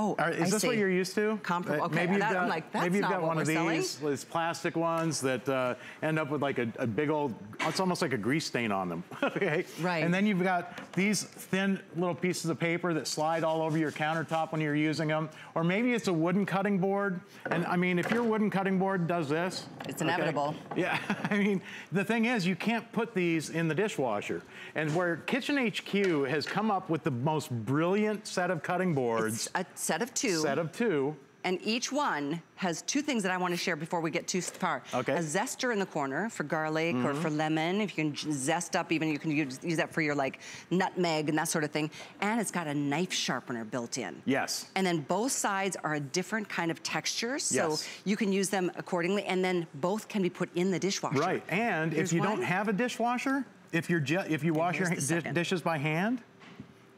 Oh, right, is I this see. What you're used to? Comparable. Okay, maybe you've that, got, I'm like, that's maybe you've not got what one of these, these plastic ones that uh, end up with like a, a big old, it's almost like a grease stain on them. Okay? Right. And then you've got these thin little pieces of paper that slide all over your countertop when you're using them. Or maybe it's a wooden cutting board. And I mean, if your wooden cutting board does this. It's okay, inevitable. Yeah, I mean, the thing is you can't put these in the dishwasher. And where Kitchen H Q has come up with the most brilliant set of cutting boards. Set of two. Set of two. And each one has two things that I want to share before we get too far. Okay. A zester in the corner for garlic mm-hmm. or for lemon. If you can zest up, even you can use, use that for your like nutmeg and that sort of thing. And it's got a knife sharpener built in. Yes. And then both sides are a different kind of texture. So yes, you can use them accordingly. And then both can be put in the dishwasher. Right. And Here's if you one. don't have a dishwasher, if, you're if you wash your di dishes by hand,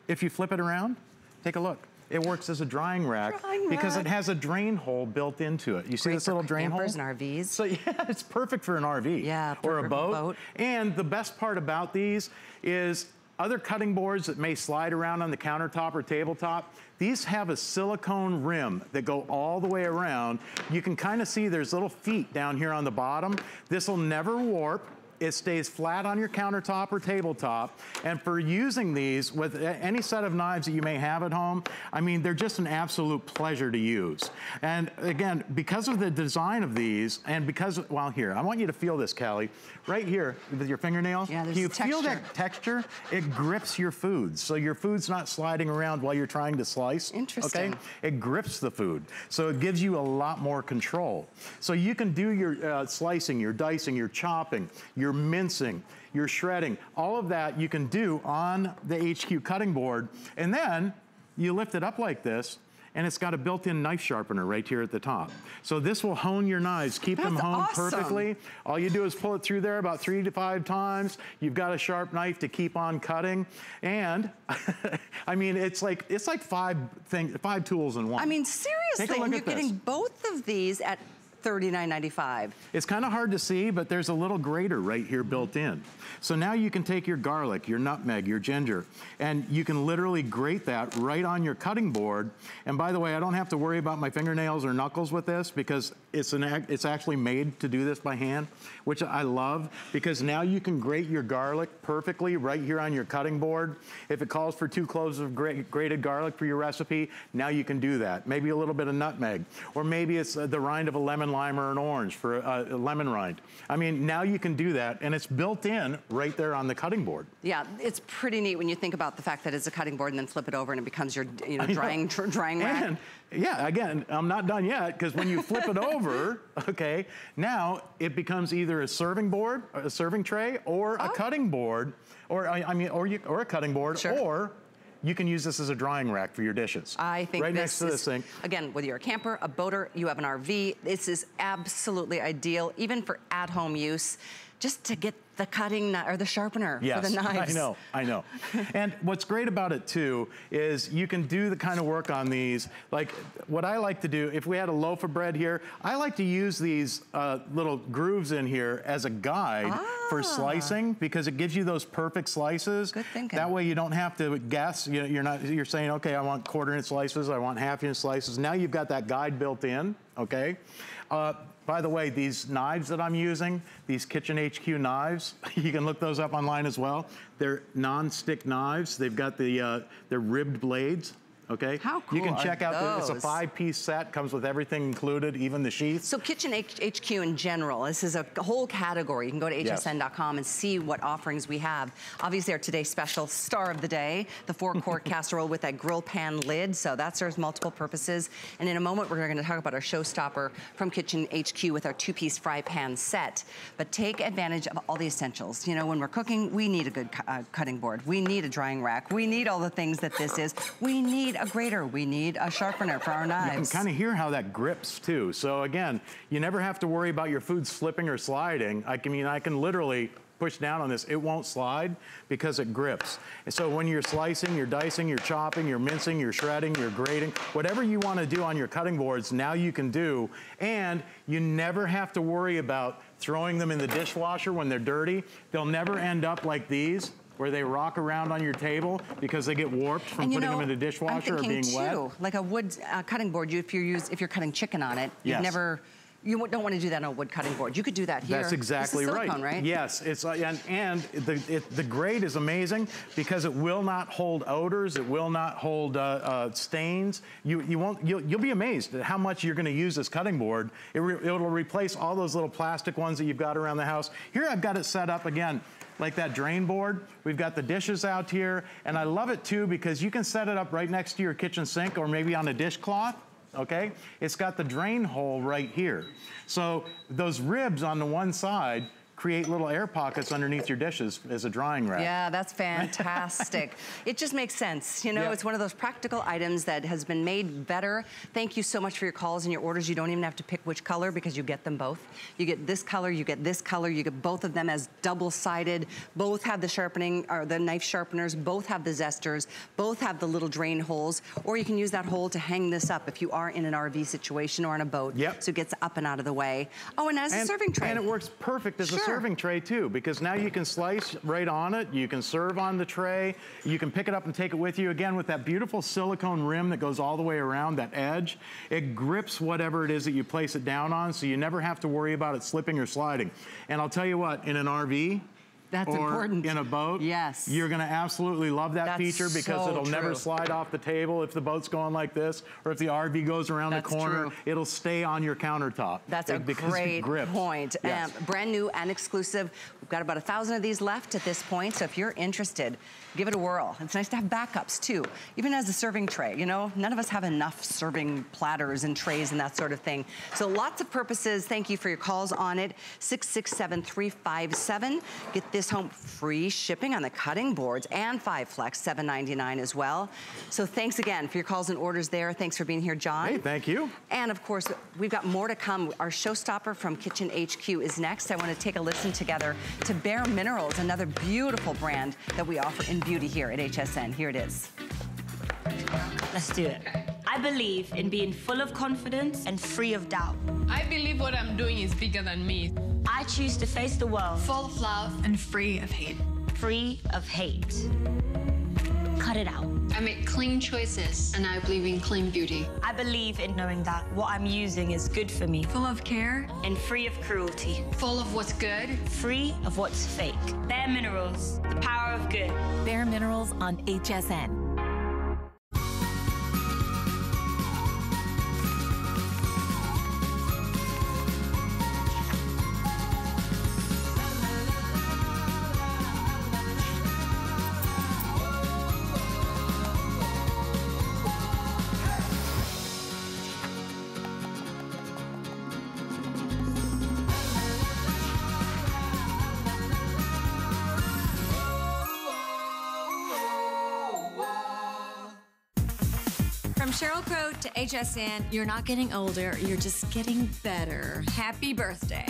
if you flip it around, take a look. It works as a drying rack drying because rack. it has a drain hole built into it. You Great see this little drain hole? And R Vs. So yeah, it's perfect for an R V yeah, or a boat. boat. And the best part about these is other cutting boards that may slide around on the countertop or tabletop, these have a silicone rim that go all the way around. You can kind of see there's little feet down here on the bottom. This will never warp. It stays flat on your countertop or tabletop. And for using these with any set of knives that you may have at home, I mean, they're just an absolute pleasure to use. And again, because of the design of these and because, well, here, I want you to feel this, Callie. Right here with your fingernail, yeah, there's you texture. feel that texture? It grips your food. So your food's not sliding around while you're trying to slice. Interesting. Okay? It grips the food. So it gives you a lot more control. So you can do your uh, slicing, your dicing, your chopping, your You're mincing, you're shredding, all of that you can do on the H Q cutting board. And then you lift it up like this and it's got a built-in knife sharpener right here at the top. So this will hone your knives, keep That's them honed awesome. perfectly. All you do is pull it through there about three to five times. You've got a sharp knife to keep on cutting. And I mean, it's like it's like five things, five tools in one. I mean, seriously, you're this. getting both of these at thirty-nine ninety-five. It's kind of hard to see, but there's a little grater right here built in. So now you can take your garlic, your nutmeg, your ginger, and you can literally grate that right on your cutting board. And by the way, I don't have to worry about my fingernails or knuckles with this because it's an it's actually made to do this by hand, which I love because now you can grate your garlic perfectly right here on your cutting board. If it calls for two cloves of gra grated garlic for your recipe, now you can do that. Maybe a little bit of nutmeg, or maybe it's the rind of a lemon lime or an orange for a, a lemon rind. I mean, now you can do that and it's built in right there on the cutting board. Yeah, it's pretty neat when you think about the fact that it's a cutting board and then flip it over and it becomes your you know, drying, know. drying rack. And, yeah, again, I'm not done yet because when you flip it over, okay, now it becomes either a serving board, a serving tray or oh. a cutting board or I mean, or, you, or a cutting board sure. or you can use this as a drying rack for your dishes. I think right next to this thing. Again, whether you're a camper, a boater, you have an R V, this is absolutely ideal, even for at-home use. just to get the cutting or the sharpener yes, for the knives. I know, I know. And what's great about it too is you can do the kind of work on these. Like what I like to do, if we had a loaf of bread here, I like to use these uh, little grooves in here as a guide ah. for slicing, because it gives you those perfect slices. Good thinking. That way you don't have to guess. You know, you're not. You're saying, okay, I want quarter inch slices, I want half inch slices. Now you've got that guide built in. Okay. Uh, By the way, these knives that I'm using, these Kitchen H Q knives, you can look those up online as well. They're non-stick knives. They've got the uh, they're ribbed blades. Okay. How cool. You can check out, the, it's a five-piece set, comes with everything included, even the sheath. So Kitchen H H Q in general, this is a whole category. You can go to H S N dot com and see what offerings we have. Obviously our today's special star of the day, the four-quart casserole with that grill pan lid. So that serves multiple purposes. And in a moment, we're gonna talk about our showstopper from Kitchen H Q with our two-piece fry pan set. But take advantage of all the essentials. You know, when we're cooking, we need a good uh, cutting board. We need a drying rack. We need all the things that this is. We need a grater, we need a sharpener for our knives. You can kind of hear how that grips too. So again, you never have to worry about your food slipping or sliding. I mean, I can literally push down on this. It won't slide because it grips. And so when you're slicing, you're dicing, you're chopping, you're mincing, you're shredding, you're grating, whatever you want to do on your cutting boards, now you can do. And you never have to worry about throwing them in the dishwasher when they're dirty. They'll never end up like these, where they rock around on your table because they get warped from putting know, them in the dishwasher or being too, wet. Like a wood uh, cutting board, you, if you're use, if you're cutting chicken on it, yes. you never you don't want to do that on a wood cutting board. You could do that here. That's exactly this is silicone, right. right. Yes, it's uh, and and the it, the grate is amazing because it will not hold odors. It will not hold uh, uh, stains. You you won't you'll, you'll be amazed at how much you're going to use this cutting board. It re, it'll replace all those little plastic ones that you've got around the house. Here I've got it set up again. Like that drain board. We've got the dishes out here, and I love it too because you can set it up right next to your kitchen sink or maybe on a dishcloth, okay? It's got the drain hole right here. So those ribs on the one side create little air pockets underneath your dishes as a drying rack. Yeah, that's fantastic. It just makes sense. You know, yeah. It's one of those practical items that has been made better. Thank you so much for your calls and your orders. You don't even have to pick which color because you get them both. You get this color, you get this color, you get both of them as double-sided. Both have the sharpening, or the knife sharpeners, both have the zesters, both have the little drain holes, or you can use that hole to hang this up if you are in an R V situation or on a boat. Yep. So it gets up and out of the way. Oh, and as and, a serving tray. And it works perfect as sure. a serving tray too, because now you can slice right on it, you can serve on the tray, you can pick it up and take it with you, again with that beautiful silicone rim that goes all the way around that edge. It grips whatever it is that you place it down on, so you never have to worry about it slipping or sliding. And I'll tell you what, in an R V, That's or important. in a boat, yes. you're gonna absolutely love that That's feature because so it'll true. never slide off the table if the boat's going like this, or if the R V goes around That's the corner, true. it'll stay on your countertop. That's it, a great point. Yes. Um, brand new and exclusive. We've got about a thousand of these left at this point, so if you're interested, give it a whirl. It's nice to have backups too, even as a serving tray. You know, none of us have enough serving platters and trays and that sort of thing. So lots of purposes. Thank you for your calls on it. six six seven, three five seven. Get this home, free shipping on the cutting boards and five flex, seven ninety-nine as well. So thanks again for your calls and orders there. Thanks for being here, John. Hey, thank you. And of course, we've got more to come. Our showstopper from Kitchen H Q is next. I want to take a listen together to Bare Minerals, another beautiful brand that we offer in beauty here at H S N. Here it is. Let's do it. I believe in being full of confidence and free of doubt. I believe what I'm doing is bigger than me. I choose to face the world full of love and free of hate. Free of hate. Cut it out. I make clean choices, and I believe in clean beauty. I believe in knowing that what I'm using is good for me. Full of care. And free of cruelty. Full of what's good. Free of what's fake. Bare Minerals, the power of good. Bare Minerals on H S N. Cheryl Crow to H S N, you're not getting older, you're just getting better. Happy birthday.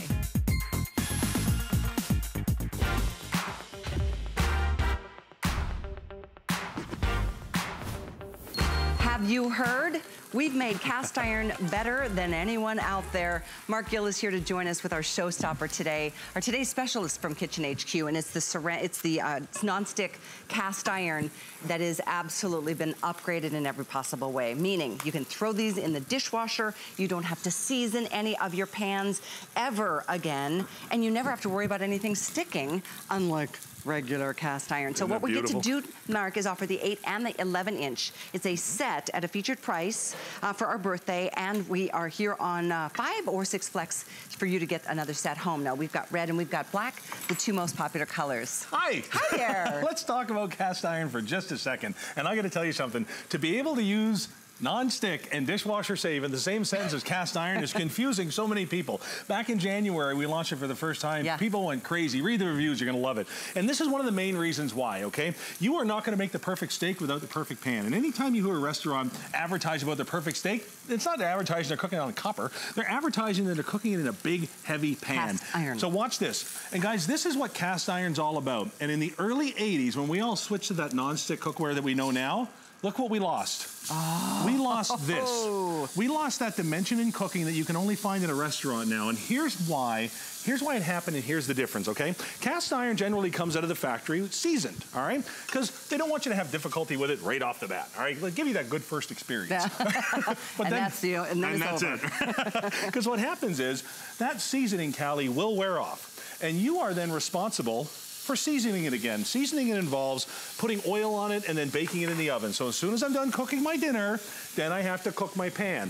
you heard, we've made cast iron better than anyone out there. Marc Gill is here to join us with our showstopper today. Our today's special is from Kitchen H Q, and it's the ceramic, it's the uh, it's nonstick cast iron that has absolutely been upgraded in every possible way. Meaning, you can throw these in the dishwasher. You don't have to season any of your pans ever again, and you never have to worry about anything sticking, unlike regular cast iron. So what we get to do, Marc, is offer the eight and the eleven inch. It's a set at a featured price uh, for our birthday, and we are here on uh, five or six flex for you to get another set home. Now, we've got red and we've got black, the two most popular colors. Hi! Hi there! Let's talk about cast iron for just a second, and I gotta tell you something. To be able to use nonstick and dishwasher save in the same sentence as cast iron is confusing so many people. Back in January, we launched it for the first time. Yeah. People went crazy. Read the reviews, you're gonna love it. And this is one of the main reasons why, okay? You are not gonna make the perfect steak without the perfect pan. And anytime you hear a restaurant advertise about the perfect steak, it's not advertising they're cooking on copper. They're advertising that they're cooking it in a big, heavy pan. Cast iron. So watch this. And guys, this is what cast iron's all about. And in the early eighties, when we all switched to that nonstick cookware that we know now, look what we lost. Oh. We lost this. We lost that dimension in cooking that you can only find in a restaurant now. And here's why. Here's why it happened, and here's the difference, okay? Cast iron generally comes out of the factory seasoned, all right? Because they don't want you to have difficulty with it right off the bat, all right? They'll give you that good first experience. Yeah. but and then, that's, you know, and then and it's that's over. it. Because what happens is that seasoning, Callie, will wear off. And you are then responsible for seasoning it again. Seasoning it involves putting oil on it and then baking it in the oven. So as soon as I'm done cooking my dinner, then I have to cook my pan,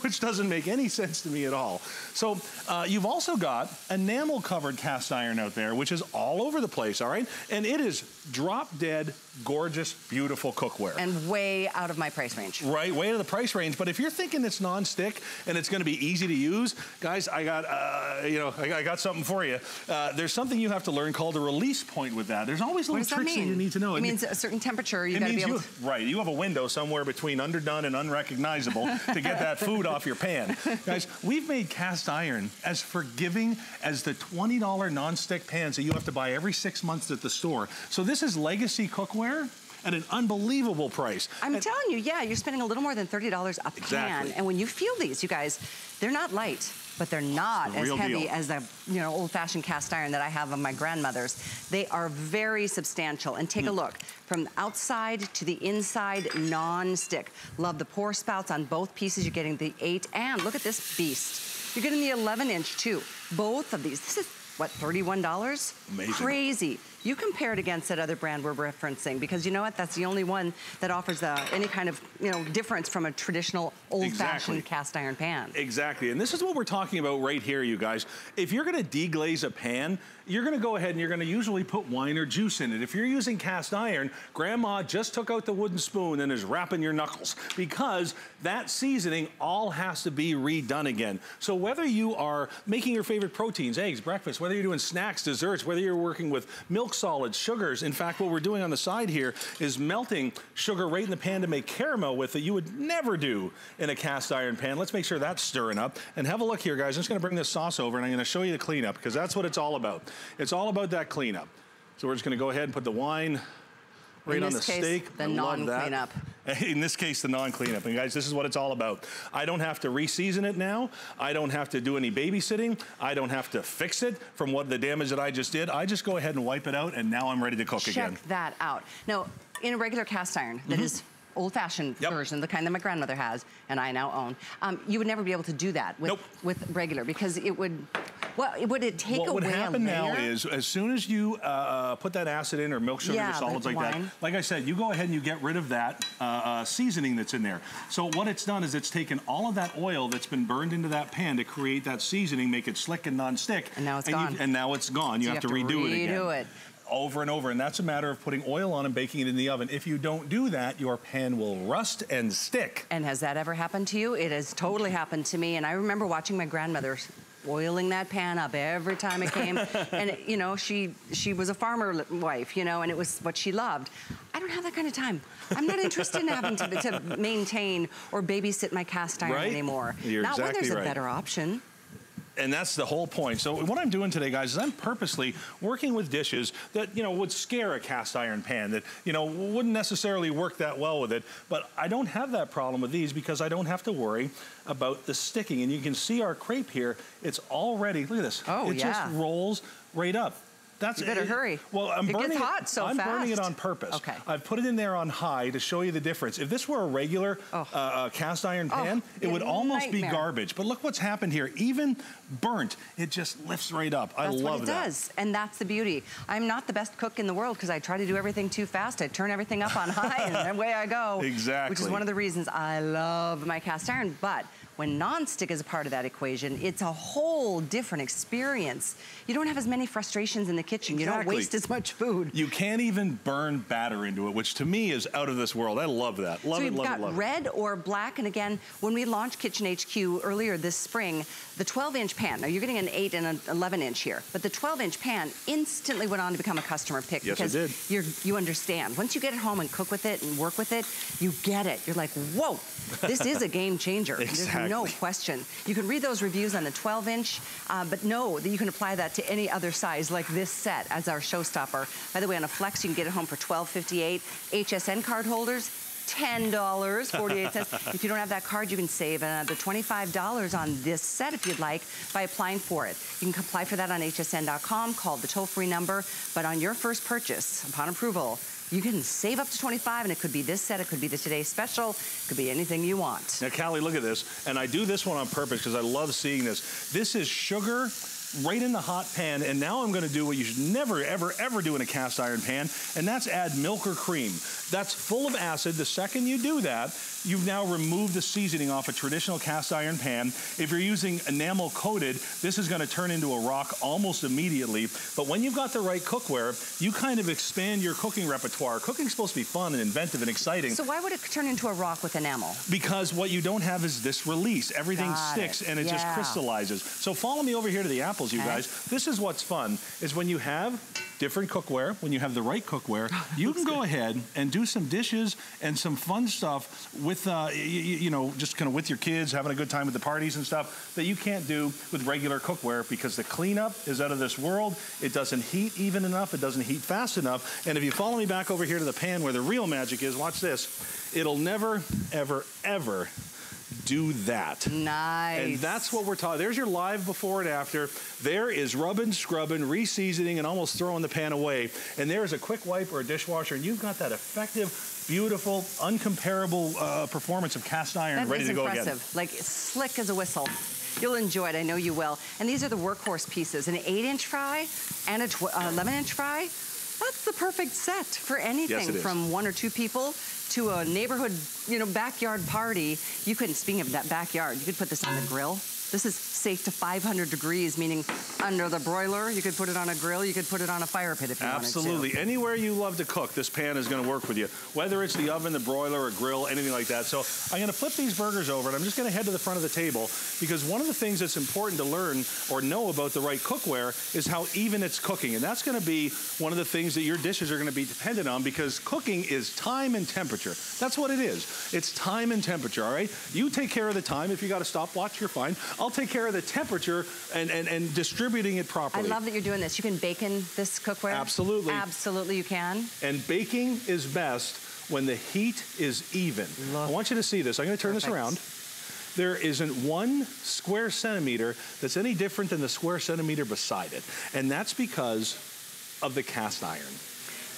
which doesn't make any sense to me at all. So uh, you've also got enamel covered cast iron out there, which is all over the place, all right? And it is drop dead, gorgeous, beautiful cookware. And way out of my price range. Right, way out of the price range. But if you're thinking it's non-stick and it's gonna be easy to use, guys, I got, uh, you know, I got something for you. Uh, there's something you have to learn called a release point with that. There's always little that tricks mean? that you need to know. It, it means a certain temperature. You got to be able you, to... Right. You have a window somewhere between underdone and unrecognizable to get that food off your pan. Guys, we've made cast iron as forgiving as the twenty dollar nonstick pans that you have to buy every six months at the store. So this is legacy cookware at an unbelievable price. I'm and, telling you, yeah, you're spending a little more than thirty dollars a pan. Exactly. And when you feel these, you guys, they're not light, but they're not as heavy deal. as the you know old-fashioned cast iron that I have of my grandmother's. They are very substantial. And take mm. a look, from the outside to the inside, non-stick. Love the pour spouts on both pieces. You're getting the eight, and look at this beast. You're getting the eleven inch too. Both of these. This is, what, thirty-one dollars? Amazing. Crazy. You compare it against that other brand we're referencing, because you know what? That's the only one that offers uh, any kind of you know difference from a traditional old-fashioned exactly. cast iron pan. Exactly, and this is what we're talking about right here, you guys. If you're gonna deglaze a pan, you're gonna go ahead and you're gonna usually put wine or juice in it. If you're using cast iron, Grandma just took out the wooden spoon and is wrapping your knuckles, because that seasoning all has to be redone again. So whether you are making your favorite proteins, eggs, breakfast, whether you're doing snacks, desserts, whether you're working with milk solids, sugars. In fact, what we're doing on the side here is melting sugar right in the pan to make caramel with that you would never do in a cast iron pan. Let's make sure that's stirring up. And have a look here, guys. I'm just gonna bring this sauce over and I'm gonna show you the cleanup, because that's what it's all about. It's all about that cleanup. So we're just gonna go ahead and put the wine right on the steak. The non-cleanup. In this case, the non-cleanup. And guys, this is what it's all about. I don't have to re-season it now. I don't have to do any babysitting. I don't have to fix it from what the damage that I just did. I just go ahead and wipe it out, and now I'm ready to cook Check again. Check that out. Now, in a regular cast iron, that mm-hmm. is old-fashioned yep. version, the kind that my grandmother has, and I now own, um, you would never be able to do that with, nope. with regular, because it would... Well, would it take away a layer? What would happen now is, as soon as you uh, put that acid in, or milk, sugar, yeah, or solids like wine. that, like I said, you go ahead and you get rid of that uh, uh, seasoning that's in there. So what it's done is it's taken all of that oil that's been burned into that pan to create that seasoning, make it slick and non-stick. And now it's and gone. You, and now it's gone. You, so have, you have to redo, redo it again. Redo it. Over and over, and that's a matter of putting oil on and baking it in the oven. If you don't do that, your pan will rust and stick. And has that ever happened to you? It has totally happened to me, and I remember watching my grandmother oiling that pan up every time it came. And it, you know, she she was a farmer wife, you know, and it was what she loved. I don't have that kind of time. I'm not interested in having to, to maintain or babysit my cast iron right? anymore. You're not exactly when there's a right. better option. And that's the whole point. So what I'm doing today, guys, is I'm purposely working with dishes that, you know, would scare a cast iron pan, that, you know, wouldn't necessarily work that well with it. But I don't have that problem with these because I don't have to worry about the sticking. And you can see our crepe here. It's already, look at this. Oh, it yeah. just rolls right up. That's you better it, hurry. Well, I'm it burning gets hot it, so I'm fast. burning it on purpose. Okay. I've put it in there on high to show you the difference. If this were a regular oh. uh, cast iron pan, oh, it would almost nightmare. be garbage. But look what's happened here. Even burnt, it just lifts right up. I that's love what it that. does, and that's the beauty. I'm not the best cook in the world because I try to do everything too fast. I turn everything up on high, and away I go. Exactly. Which is one of the reasons I love my cast iron, but when nonstick is a part of that equation, it's a whole different experience. You don't have as many frustrations in the kitchen. Exactly. You don't waste as much food. You can't even burn batter into it, which to me is out of this world. I love that. Love so it, love it, love it. So you've got red or black, and again, when we launched Kitchen H Q earlier this spring, the twelve inch pan, now you're getting an eight and an eleven inch here, but the twelve inch pan instantly went on to become a customer pick. Yes, because it did. You're, you understand. Once you get it home and cook with it and work with it, you get it. You're like, whoa, this is a game changer. Exactly. No question. You can read those reviews on the twelve inch, uh, but know that you can apply that to any other size like this set as our showstopper. By the way, on a Flex, you can get it home for twelve fifty-eight. H S N card holders, ten dollars and forty-eight cents. If you don't have that card, you can save another twenty-five dollars on this set if you'd like by applying for it. You can apply for that on H S N dot com, call the toll-free number, but on your first purchase, upon approval, you can save up to twenty-five, and it could be this set, it could be the Today Special, it could be anything you want. Now, Callie, look at this, and I do this one on purpose because I love seeing this. This is sugar right in the hot pan, and now I'm gonna do what you should never, ever, ever do in a cast iron pan, and that's add milk or cream. That's full of acid. The second you do that, you've now removed the seasoning off a traditional cast iron pan. If you're using enamel coated, this is gonna turn into a rock almost immediately, but when you've got the right cookware, you kind of expand your cooking repertoire. Cooking's supposed to be fun and inventive and exciting. So why would it turn into a rock with enamel? Because what you don't have is this release. Everything got sticks it. and it yeah. just crystallizes. So follow me over here to the apple. You guys, this is what's fun, is when you have different cookware, when you have the right cookware, you can go good. ahead and do some dishes and some fun stuff with, uh, you, you know, just kind of with your kids, having a good time at the parties and stuff that you can't do with regular cookware because the cleanup is out of this world. It doesn't heat even enough. It doesn't heat fast enough. And if you follow me back over here to the pan where the real magic is, watch this. It'll never, ever, ever do that. Nice. And that's what we're talking. There's your live before and after. There is rubbing, scrubbing, re-seasoning, and almost throwing the pan away. And there's a quick wipe or a dishwasher, and you've got that effective, beautiful, uncomparable uh, performance of cast iron that ready to go impressive. again. Like slick as a whistle. You'll enjoy it, I know you will. And these are the workhorse pieces, an eight inch fry and an eleven inch fry. That's the perfect set for anything, yes, from one or two people to a neighborhood, you know, backyard party. You couldn't, speaking of that backyard, you could put this on the grill. This is safe to five hundred degrees, meaning under the broiler. You could put it on a grill. You could put it on a fire pit if you Absolutely. wanted to. Absolutely. Anywhere you love to cook, this pan is going to work with you, whether it's the oven, the broiler, or grill, anything like that. So I'm going to flip these burgers over, and I'm just going to head to the front of the table because one of the things that's important to learn or know about the right cookware is how even it's cooking. And that's going to be one of the things that your dishes are going to be dependent on because cooking is time and temperature. That's what it is. It's time and temperature, all right? You take care of the time. If you got a stopwatch, you're fine. I'll take care of the temperature and, and, and distributing it properly. I love that you're doing this. You can bacon this cookware? Absolutely. Absolutely you can. And baking is best when the heat is even. Love I want you to see this. I'm going to turn Perfect. this around. There isn't one square centimeter that's any different than the square centimeter beside it. And that's because of the cast iron.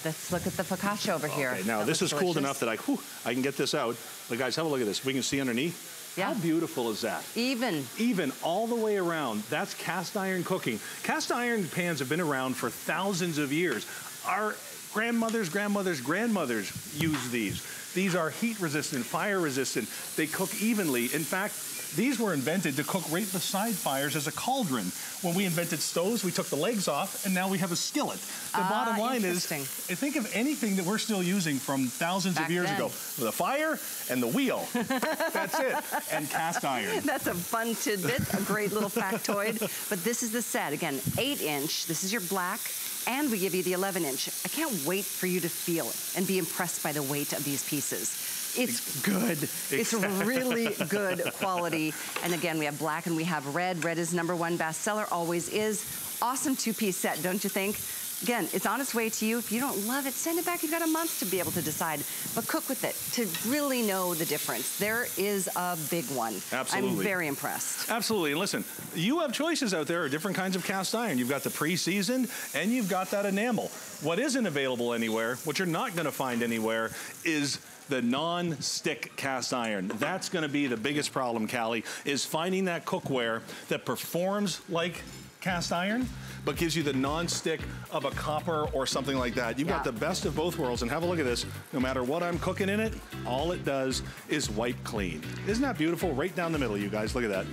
Let's look at the focaccia over okay, here. Now that this is delicious. cooled enough that I, whew, I can get this out. But guys, have a look at this. We can see underneath. Yeah. How beautiful is that? Even. Even all the way around. That's cast iron cooking. Cast iron pans have been around for thousands of years. Our grandmothers, grandmothers, grandmothers used these. These are heat resistant, fire resistant. They cook evenly. In fact, these were invented to cook right beside fires as a cauldron. When we invented stoves, we took the legs off, and now we have a skillet. The ah, bottom line is, think of anything that we're still using from thousands Back of years then. ago. The fire and the wheel. That's it. And cast iron. That's a fun tidbit, a great little factoid. But this is the set. Again, eight inch. This is your black. and we give you the eleven inch. I can't wait for you to feel it and be impressed by the weight of these pieces. It's good. It's really good quality. And again, we have black and we have red. Red is number one bestseller, always is. Awesome two-piece set, don't you think? Again, it's on its way to you. If you don't love it, send it back. You've got a month to be able to decide. But cook with it to really know the difference. There is a big one. Absolutely. I'm very impressed. Absolutely. And listen, you have choices out there of different kinds of cast iron. You've got the pre-seasoned and you've got that enamel. What isn't available anywhere, what you're not going to find anywhere, is the non-stick cast iron. That's gonna be the biggest problem, Callie, is finding that cookware that performs like cast iron, but gives you the non-stick of a copper or something like that. You've yeah. got the best of both worlds, and have a look at this. No matter what I'm cooking in it, all it does is wipe clean. Isn't that beautiful? Right down the middle, you guys, look at that.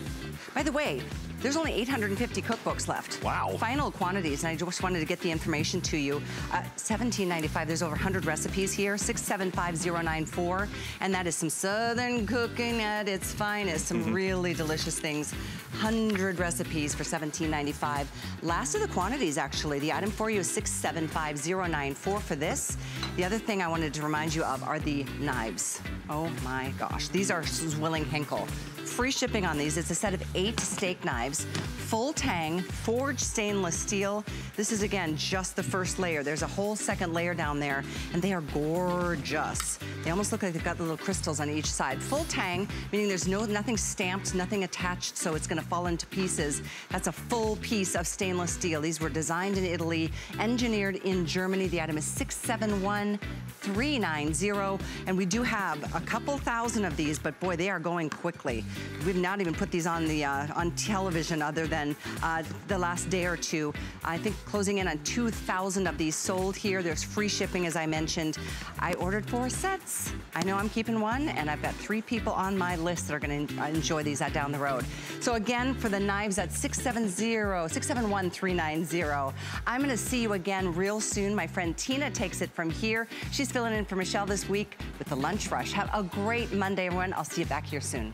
By the way, there's only eight hundred fifty cookbooks left. Wow. Final quantities, and I just wanted to get the information to you. Uh, seventeen ninety-five, there's over one hundred recipes here, six seven five zero nine four, and that is some Southern cooking at its finest, some mm-hmm. really delicious things. one hundred recipes for seventeen ninety-five. Last of the quantities, actually. The item for you is six seven five zero nine four for this. The other thing I wanted to remind you of are the knives. Oh my gosh, these are Zwilling Henckels. Free shipping on these. It's a set of eight steak knives, full tang, forged stainless steel. This is, again, just the first layer. There's a whole second layer down there, and they are gorgeous. They almost look like they've got the little crystals on each side. Full tang, meaning there's no nothing stamped, nothing attached, so it's gonna fall into pieces. That's a full piece of stainless steel. These were designed in Italy, engineered in Germany. The item is six seven one three nine zero, and we do have a couple thousand of these, but boy, they are going quickly. We've not even put these on the uh, on television other than uh, the last day or two. I think closing in on two thousand of these sold here. There's free shipping, as I mentioned. I ordered four sets. I know I'm keeping one, and I've got three people on my list that are going to enjoy these down the road. So again, for the knives at six seven zero six seven one three nine zero. I'm going to see you again real soon. My friend Tina takes it from here. She's filling in for Michelle this week with the Lunch Rush. Have a great Monday, everyone. I'll see you back here soon.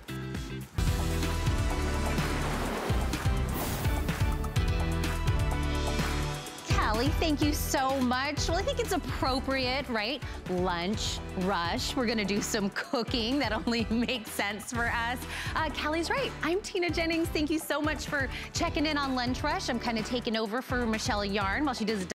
Callie, thank you so much. Well, I think it's appropriate, right? Lunch rush. We're gonna do some cooking. That only makes sense for us. Uh, Callie's right. I'm Tina Jennings. Thank you so much for checking in on Lunch Rush. I'm kind of taking over for Michelle Yarn while she does